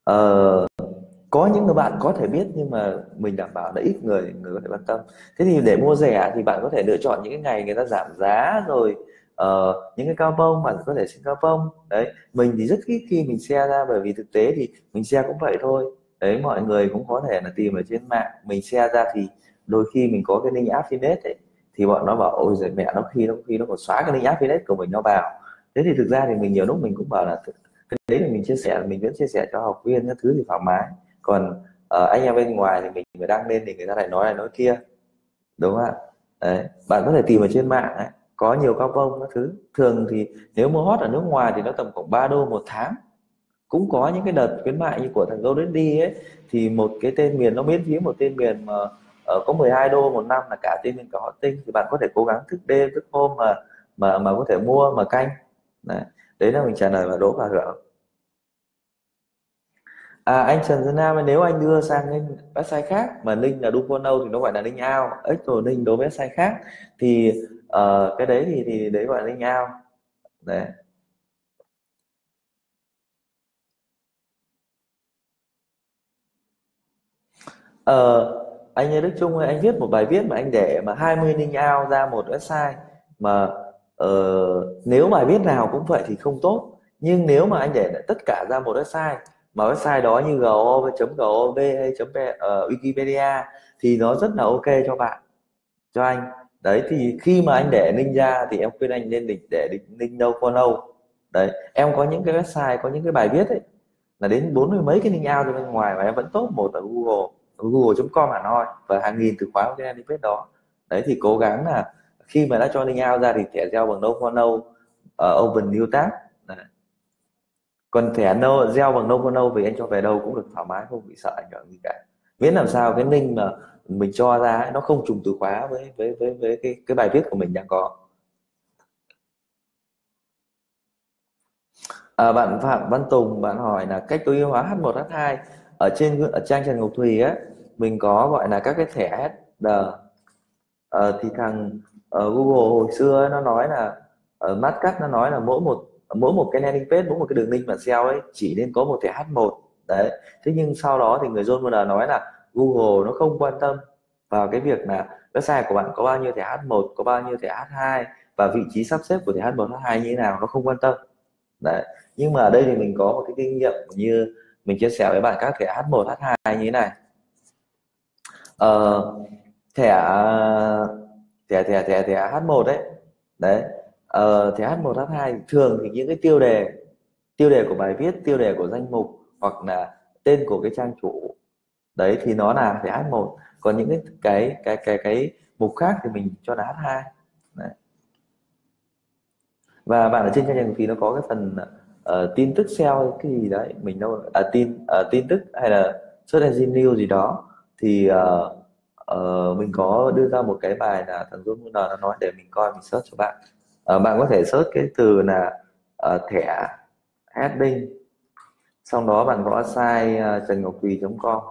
ờ, có những người bạn có thể biết nhưng mà mình đảm bảo là ít người người có thể quan tâm. Thế thì để mua rẻ thì bạn có thể lựa chọn những cái ngày người ta giảm giá rồi. Ờ, những cái cao bông bạn có thể xin cao bông. Đấy, mình thì rất ít khi mình share ra, bởi vì thực tế thì mình share cũng vậy thôi. Đấy, mọi người cũng có thể là tìm ở trên mạng, mình share ra thì đôi khi mình có cái link affiliate ấy, thì bọn nó bảo ôi giời mẹ, nó khi nó khi nó còn xóa cái link affiliate của mình nó vào. Thế thì thực ra thì mình nhiều lúc mình cũng bảo là cái đấy thì mình chia sẻ, mình vẫn chia sẻ cho học viên các thứ thì thoải mái. Còn uh, anh em bên ngoài thì mình mới đăng lên thì người ta lại nói này nói kia, đúng không ạ? Đấy, bạn có thể tìm ở trên mạng ấy, có nhiều cao bông các thứ. Thường thì nếu mua hot ở nước ngoài thì nó tầm khoảng ba đô một tháng. Cũng có những cái đợt khuyến mại như của thằng GoDaddy ấy, thì một cái tên miền nó miễn phí một tên miền mà uh, có mười hai đô một năm là cả tên miền cả hosting, thì bạn có thể cố gắng thức đêm thức hôm mà mà mà có thể mua mà canh. Đấy, đấy là mình trả lời là Đỗ Bà Hưởng. À, anh Trần Dân Nam, nếu anh đưa sang cái website khác mà link là Dupono thì nó gọi là link out, external link đối với website khác thì uh, cái đấy thì thì đấy gọi là link out đấy. Ờ, anh Lê Đức Trung ơi, anh viết một bài viết mà anh để mà hai mươi link out ra một website mà uh, nếu bài viết nào cũng vậy thì không tốt, nhưng nếu mà anh để lại tất cả ra một website mà website đó như gov chấm gov hay .wikipedia thì nó rất là ok cho bạn, cho anh đấy. Thì khi mà anh để link ra thì em khuyên anh nên định để định link đâu for đâu đấy. Em có những cái website, có những cái bài viết ấy là đến bốn mươi mấy cái link out ra bên ngoài mà em vẫn top một ở Google google chấm com Hà Nội và hàng nghìn từ khóa trên fanpage đó đấy. Thì cố gắng là khi mà đã cho link out ra thì thẻ gieo bằng đâu for đâu uh, open new tab đấy. Còn thẻ no, gieo bằng no for no vì anh cho về đâu cũng được thoải mái, không bị sợ ảnh hưởng gì cả, miễn làm sao cái link mà mình cho ra ấy, nó không trùng từ khóa với với với với cái cái bài viết của mình đang có. À, bạn Phạm Văn Tùng bạn hỏi là cách tối ưu hóa H một H hai ở trên ở trang Trần Ngọc Thùy á, mình có gọi là các cái thẻ header. À, thì thằng ở Google hồi xưa nó nói là ở Market nó nói là mỗi một mỗi một cái landing page, mỗi một cái đường link mà seo ấy chỉ nên có một thẻ H một đấy. Thế nhưng sau đó thì người John Muller nói là Google nó không quan tâm vào cái việc là website của bạn có bao nhiêu thẻ H một, có bao nhiêu thẻ H hai và vị trí sắp xếp của thẻ H một H hai như thế nào, nó không quan tâm đấy. Nhưng mà ở đây thì mình có một cái kinh nghiệm như mình chia sẻ với bạn các thẻ H một H hai như thế này. Ờ, thẻ thẻ thẻ thẻ thẻ H một đấy đấy. Ờ, thẻ H một H hai thường thì những cái tiêu đề tiêu đề của bài viết, tiêu đề của danh mục hoặc là tên của cái trang chủ đấy thì nó là thẻ H một, còn những cái cái cái cái cái mục khác thì mình cho là H hai đấy. Và bạn ở trên trang này thì nó có cái phần uh, tin tức seo cái gì đấy mình đâu à, tin uh, tin tức hay là search engine news gì đó thì uh, uh, mình có đưa ra một cái bài là thằng John Muller nó nói để mình coi mình search cho bạn. Uh, bạn có thể search cái từ là uh, thẻ heading, xong đó bạn gõ site uh, trần ngọc thùy chấm com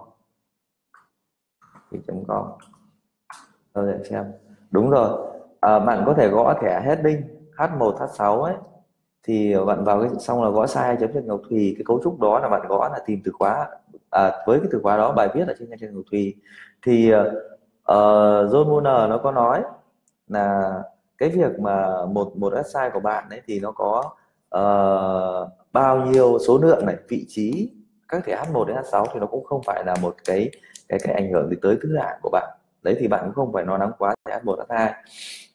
com tôi để xem đúng rồi. Uh, bạn có thể gõ thẻ heading H một H sáu ấy thì bạn vào cái xong là gõ sai chấm Trần Ngọc Thùy, cái cấu trúc đó là bạn gõ là tìm từ khóa à, với cái từ khóa đó bài viết ở trên Trần Ngọc Thùy thì uh, John Muller nó có nói là cái việc mà một một website của bạn ấy thì nó có uh, bao nhiêu số lượng này, vị trí các thẻ H một đến H sáu thì nó cũng không phải là một cái cái cái ảnh hưởng gì tới thứ hạng của bạn đấy, thì bạn cũng không phải lo lắng quá thẻ H một H hai.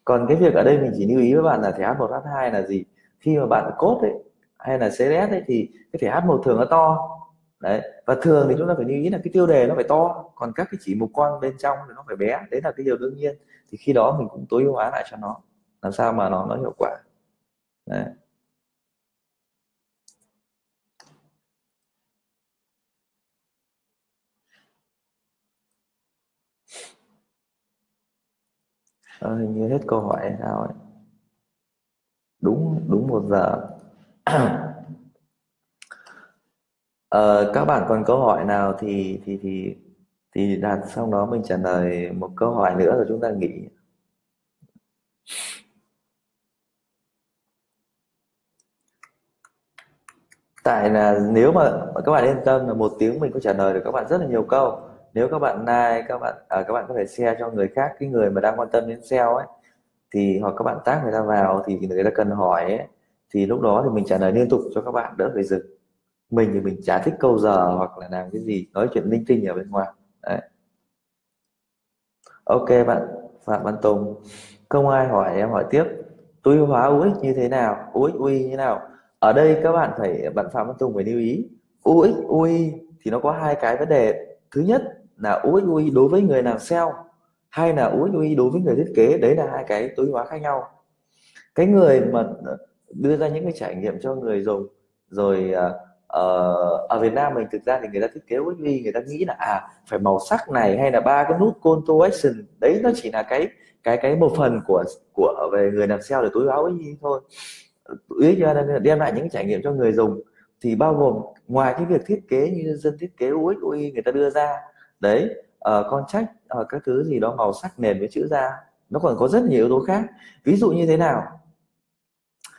Còn cái việc ở đây mình chỉ lưu ý với bạn là thẻ H một H hai là gì, khi mà bạn code ấy, hay là xê ét ét ấy, thì cái thẻ H một thường nó to đấy, và thường thì chúng ta phải lưu ý là cái tiêu đề nó phải to, còn các cái chỉ mục con bên trong thì nó phải bé, đấy là cái điều đương nhiên. Thì khi đó mình cũng tối ưu hóa lại cho nó làm sao mà nó nó hiệu quả đấy. Ờ, hình như hết câu hỏi hay sao ấy. Đúng đúng một giờ. Ờ, các bạn còn câu hỏi nào thì thì thì thì đặt, xong đó mình trả lời một câu hỏi nữa rồi chúng ta nghỉ. Tại là nếu mà các bạn yên tâm là một tiếng mình có trả lời được các bạn rất là nhiều câu. Nếu các bạn like, các bạn à, các bạn có thể share cho người khác, cái người mà đang quan tâm đến seo ấy thì hoặc các bạn tác người ta vào thì người ta cần hỏi ấy, thì lúc đó thì mình trả lời liên tục cho các bạn đỡ phải dừng. Mình thì mình chả thích câu giờ hoặc là làm cái gì nói chuyện linh tinh ở bên ngoài đấy. Ok bạn Phạm Văn Tùng, không ai hỏi em hỏi tiếp tối ưu hóa u ích như thế nào, u ích u i như thế nào. Ở đây các bạn phải bạn Phạm Văn Tùng phải lưu ý u ích u i thì nó có hai cái vấn đề. Thứ nhất là u ích u i đối với người làm seo hay là u ích u i đối với người thiết kế, đấy là hai cái tối ưu hóa khác nhau. Cái người mà đưa ra những cái trải nghiệm cho người dùng rồi uh, ở Việt Nam mình thực ra thì người ta thiết kế u ích u i người ta nghĩ là à phải màu sắc này hay là ba cái nút call to action, đấy nó chỉ là cái cái cái một phần của của về người làm seo để tối ưu hóa u ích u i thôi. u ích đem lại những trải nghiệm cho người dùng, thì bao gồm ngoài cái việc thiết kế như dân thiết kế u ích u i người ta đưa ra đấy, uh, contract, uh, các thứ gì đó màu sắc nền với chữ ra, nó còn có rất nhiều yếu tố khác. Ví dụ như thế nào,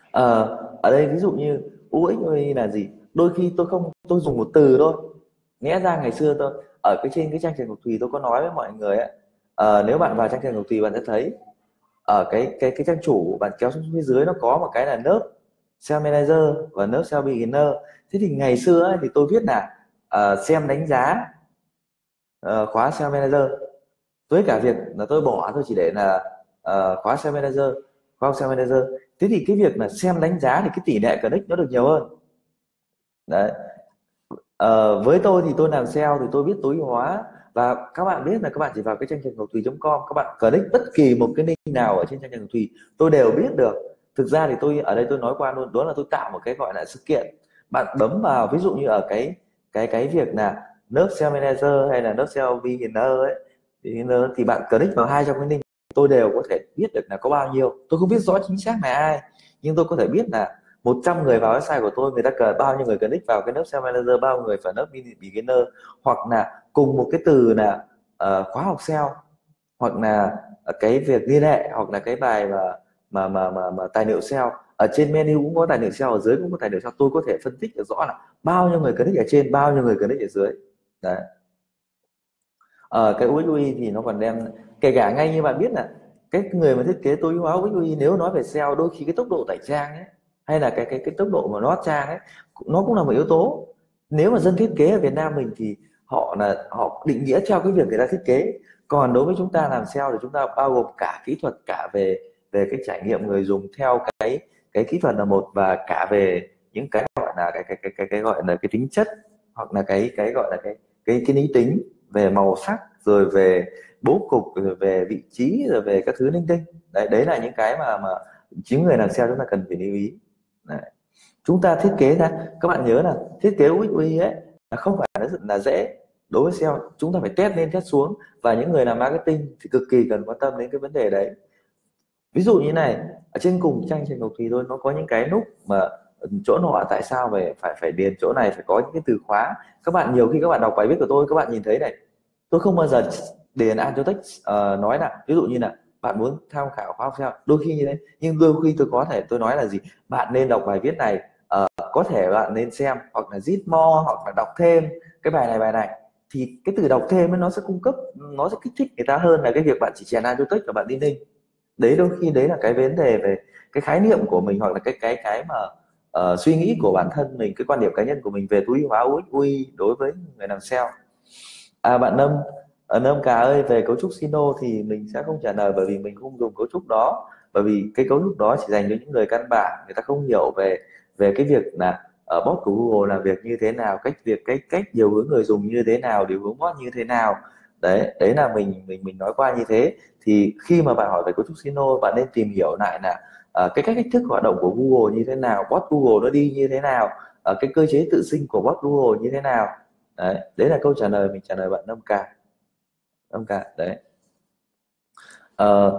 uh, ở đây ví dụ như u ích u i là gì, đôi khi tôi không tôi dùng một từ thôi. Nghĩa ra ngày xưa tôi ở cái trên cái trang Trần Ngọc Thùy tôi có nói với mọi người ấy, uh, nếu bạn vào trang Trần Ngọc Thùy bạn sẽ thấy ở cái cái cái trang chủ bạn kéo xuống phía dưới nó có một cái là nớp Seo Manager và nớp Seo Beginner. Thế thì ngày xưa ấy, thì tôi viết là uh, xem đánh giá uh, khóa Seo Manager, với cả việc là tôi bỏ, tôi chỉ để là uh, khóa Seo Manager, khóa Seo Manager. Thế thì cái việc là xem đánh giá thì cái tỷ lệ connect nó được nhiều hơn đấy. Uh, với tôi thì tôi làm ét e o thì tôi biết tối hóa, và các bạn biết là các bạn chỉ vào cái trang Trần Ngọc Thùy chấm com, các bạn click bất kỳ một cái link nào ở trên trang Trần Ngọc Thùy tôi đều biết được. Thực ra thì tôi ở đây tôi nói qua luôn, đó là tôi tạo một cái gọi là sự kiện. Bạn bấm vào ví dụ như ở cái cái cái việc là nớp Seo Manager hay là nớp Seo Beginner ấy, thì bạn click vào hai trong cái link tôi đều có thể biết được là có bao nhiêu. Tôi không biết rõ chính xác là ai, nhưng tôi có thể biết là một trăm người vào website của tôi, người ta cờ bao nhiêu người click vào cái nớp Seo Manager, bao người vào nớp Beginner, hoặc là cùng một cái từ là uh, khóa học ét e o, hoặc là cái việc liên hệ, hoặc là cái bài mà mà mà mà, mà tài liệu ét e o. Ở trên menu cũng có tài liệu ét e o, ở dưới cũng có tài liệu ét e o. Tôi có thể phân tích được rõ là bao nhiêu người click ở trên, bao nhiêu người click ở dưới. Đấy. Ở uh, cái u ích/u i thì nó còn đem kể cả ngay như bạn biết là cái người mà thiết kế tối ưu hóa u ích/u i, nếu nói về ét e o đôi khi cái tốc độ tải trang ấy, hay là cái cái cái tốc độ mà load trang ấy, nó cũng là một yếu tố. Nếu mà dân thiết kế ở Việt Nam mình thì họ là họ định nghĩa theo cái việc người ta thiết kế, còn đối với chúng ta làm ét e o thì chúng ta bao gồm cả kỹ thuật, cả về về cái trải nghiệm người dùng theo cái cái kỹ thuật là một, và cả về những cái gọi là cái cái cái cái, cái gọi là cái tính chất, hoặc là cái cái gọi là cái cái cái lý tính về màu sắc, rồi về bố cục, rồi về vị trí, rồi về các thứ linh tinh đấy. Đấy là những cái mà mà chính người làm ét e o chúng ta cần phải lưu ý. Đấy. Chúng ta thiết kế ra, các bạn nhớ là thiết kế u ích/u i ấy là không phải là dễ. Đối với ét e o chúng ta phải test lên test xuống, và những người làm marketing thì cực kỳ cần quan tâm đến cái vấn đề đấy. Ví dụ như này, ở trên cùng trang Trần Ngọc Thùy thôi, nó có những cái nút mà chỗ nọ tại sao phải phải phải điền chỗ này, phải có những cái từ khóa. Các bạn nhiều khi các bạn đọc bài viết của tôi, các bạn nhìn thấy này, tôi không bao giờ điền an cho text uh, nói là ví dụ như là bạn muốn tham khảo khóa học ét e o, đôi khi như thế. Nhưng đôi khi tôi có thể tôi nói là gì, bạn nên đọc bài viết này, uh, có thể bạn nên xem, hoặc là read more, hoặc là đọc thêm cái bài này bài này. Thì cái từ đọc thêm nó sẽ cung cấp, nó sẽ kích thích người ta hơn là cái việc bạn chỉ chèn analytics và bạn đi link. Đấy, đôi khi đấy là cái vấn đề về cái khái niệm của mình, hoặc là cái cái cái mà uh, suy nghĩ của bản thân mình, cái quan điểm cá nhân của mình về tối ưu hóa u ích/u i đối với người làm ét e o. À, bạn Lâm Nâm Cà ơi, về cấu trúc Sino thì mình sẽ không trả lời, bởi vì mình không dùng cấu trúc đó, bởi vì cái cấu trúc đó chỉ dành cho những người căn bản, người ta không hiểu về về cái việc là ở bot của Google làm việc như thế nào, cách việc cách cách điều hướng người dùng như thế nào, điều hướng bot như thế nào. Đấy, đấy là mình mình mình nói qua như thế. Thì khi mà bạn hỏi về cấu trúc Sino, bạn nên tìm hiểu lại là uh, cái cách cách thức hoạt động của Google như thế nào, bot Google nó đi như thế nào, uh, cái cơ chế tự sinh của bot Google như thế nào. Đấy, đấy là câu trả lời mình trả lời bạn Nâm Cà. Ông cả đấy. Ờ,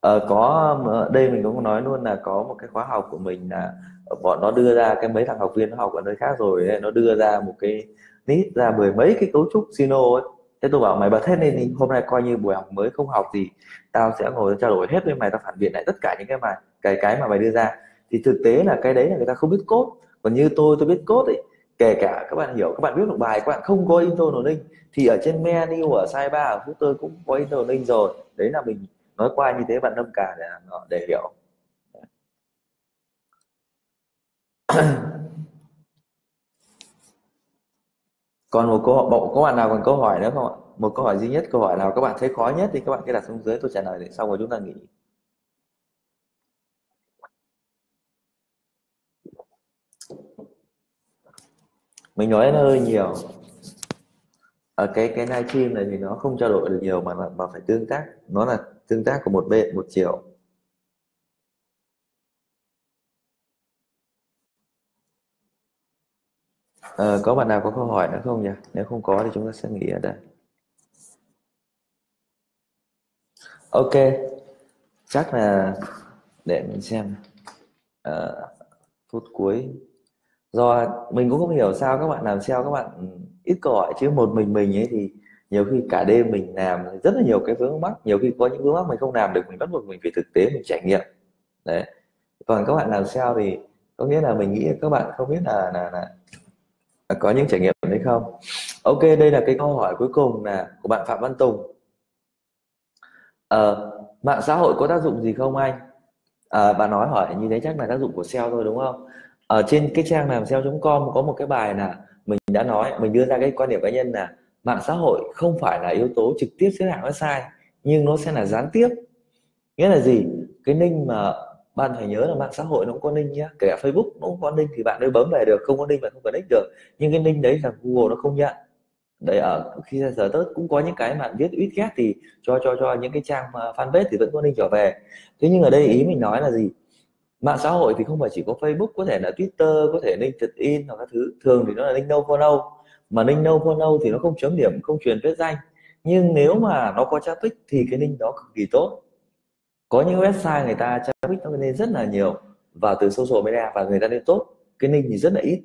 ờ, có đây mình cũng nói luôn là có một cái khóa học của mình là bọn nó đưa ra cái mấy thằng học viên nó học ở nơi khác rồi ấy, nó đưa ra một cái list ra mười mấy cái cấu trúc Sino ấy. Thế tôi bảo mày bật hết lên đi, hôm nay coi như buổi học mới không học gì, tao sẽ ngồi trao đổi hết với mày, tao phản biện lại tất cả những cái mà cái cái mà mày đưa ra. Thì thực tế là cái đấy là người ta không biết code, còn như tôi tôi biết code ấy. Kể cả các bạn hiểu, các bạn biết một bài, các bạn không có intro nổ link, thì ở trên menu ở sidebar ở footer cũng có intro nổ link rồi. Đấy là mình nói qua như thế bạn Nâm Cà để, để hiểu. Còn một câu hỏi, có bạn nào còn câu hỏi nữa không ạ? Một câu hỏi duy nhất, câu hỏi nào các bạn thấy khó nhất thì các bạn cứ đặt xuống dưới, tôi trả lời để xong rồi chúng ta nghỉ. Mình nói nó hơi nhiều. Ở cái cái livestream này thì nó không trao đổi được nhiều, mà mà phải tương tác, nó là tương tác của một bên một chiều. À, có bạn nào có câu hỏi nữa không nhỉ? Nếu không có thì chúng ta sẽ nghỉ ở đây. Ok, chắc là để mình xem à, phút cuối. do mình cũng không hiểu sao các bạn làm ét e o các bạn ít gọi, chứ một mình mình ấy thì nhiều khi cả đêm mình làm rất là nhiều cái vướng mắc, nhiều khi có những vướng mắc mình không làm được, mình bắt buộc mình phải thực tế, mình trải nghiệm đấy. Còn các bạn làm ét e o thì có nghĩa là mình nghĩ các bạn không biết là là, là, là có những trải nghiệm hay không. Ok, đây là cái câu hỏi cuối cùng là của bạn Phạm Văn Tùng. Ờ, mạng xã hội có tác dụng gì không anh? À, bạn nói hỏi như thế chắc là tác dụng của ét e o thôi đúng không? Ở trên cái trang làm ét e o chấm com có một cái bài là mình đã nói, mình đưa ra cái quan điểm cá nhân là mạng xã hội không phải là yếu tố trực tiếp xếp hạng website, nhưng nó sẽ là gián tiếp. Nghĩa là gì? Cái link mà bạn phải nhớ là mạng xã hội nó cũng có link nhá, kể cả Facebook nó cũng có link thì bạn mới bấm về được, không có link bạn không connect được. Nhưng cái link đấy là Google nó không nhận. Đấy, ở khi ra giờ tớt cũng có những cái bạn viết ít ghét thì cho cho cho những cái trang fanpage thì vẫn có link trở về. Thế nhưng ở đây ý mình nói là gì? Mạng xã hội thì không phải chỉ có Facebook, có thể là Twitter, có thể LinkedIn hoặc các thứ. Thường thì nó là link no follow, mà link no follow thì nó không chấm điểm, không truyền vết danh. Nhưng nếu mà nó có traffic thì cái link đó cực kỳ tốt. Có những website người ta traffic nó lên rất là nhiều vào từ social media và người ta lên tốt, cái link thì rất là ít.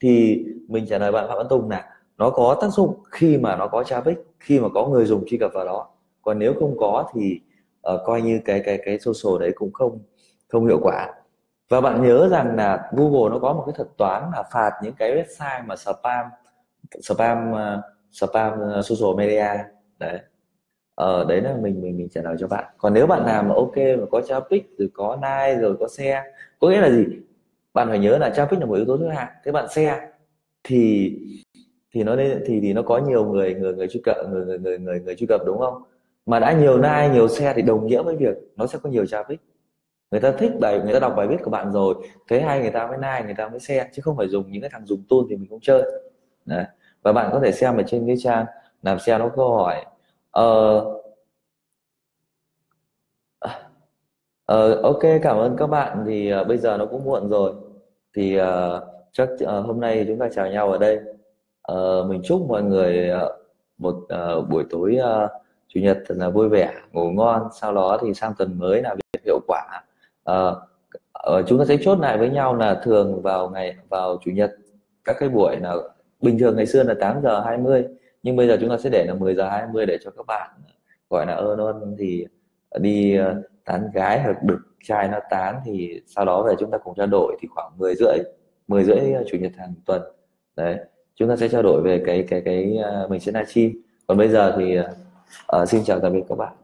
Thì mình trả lời bạn Phạm Văn Tùng là nó có tác dụng khi mà nó có traffic, khi mà có người dùng truy cập vào đó. Còn nếu không có thì uh, coi như cái cái cái social đấy cũng không không hiệu quả. Và bạn nhớ rằng là Google nó có một cái thuật toán là phạt những cái website mà spam spam uh, spam uh, social media đấy. Ờ, đấy là mình mình mình trả lời cho bạn. Còn nếu bạn làm mà ok mà có traffic rồi có like rồi có share, có nghĩa là gì? Bạn phải nhớ là traffic là một yếu tố thứ hạng. Thế bạn share thì thì nó nên thì thì nó có nhiều người người người truy cập người người người người người truy cập đúng không? Mà đã nhiều like nhiều share thì đồng nghĩa với việc nó sẽ có nhiều traffic. Người ta thích bài, người ta đọc bài viết của bạn rồi, thế hay người ta mới like, người ta mới share, chứ không phải dùng những cái thằng dùng tool thì mình không chơi. Đấy. Và bạn có thể xem ở trên cái trang làm ét e o nó câu hỏi ờ uh, uh, ok, cảm ơn các bạn. Thì uh, bây giờ nó cũng muộn rồi thì uh, chắc uh, hôm nay chúng ta chào nhau ở đây. Uh, mình chúc mọi người uh, một uh, buổi tối uh, chủ nhật thật là vui vẻ, ngủ ngon, sau đó thì sang tuần mới làm việc hiệu quả. Uh, uh, chúng ta sẽ chốt lại với nhau là thường vào ngày vào chủ nhật các cái buổi là bình thường ngày xưa là tám giờ hai mươi, nhưng bây giờ chúng ta sẽ để là mười giờ hai mươi để cho các bạn gọi là ơn ơn thì đi uh, tán gái hoặc được trai nó tán, thì sau đó về chúng ta cùng trao đổi thì khoảng mười rưỡi chủ nhật hàng tuần đấy. Chúng ta sẽ trao đổi về cái cái cái mình sẽ livestream. Còn bây giờ thì uh, xin chào tạm biệt các bạn.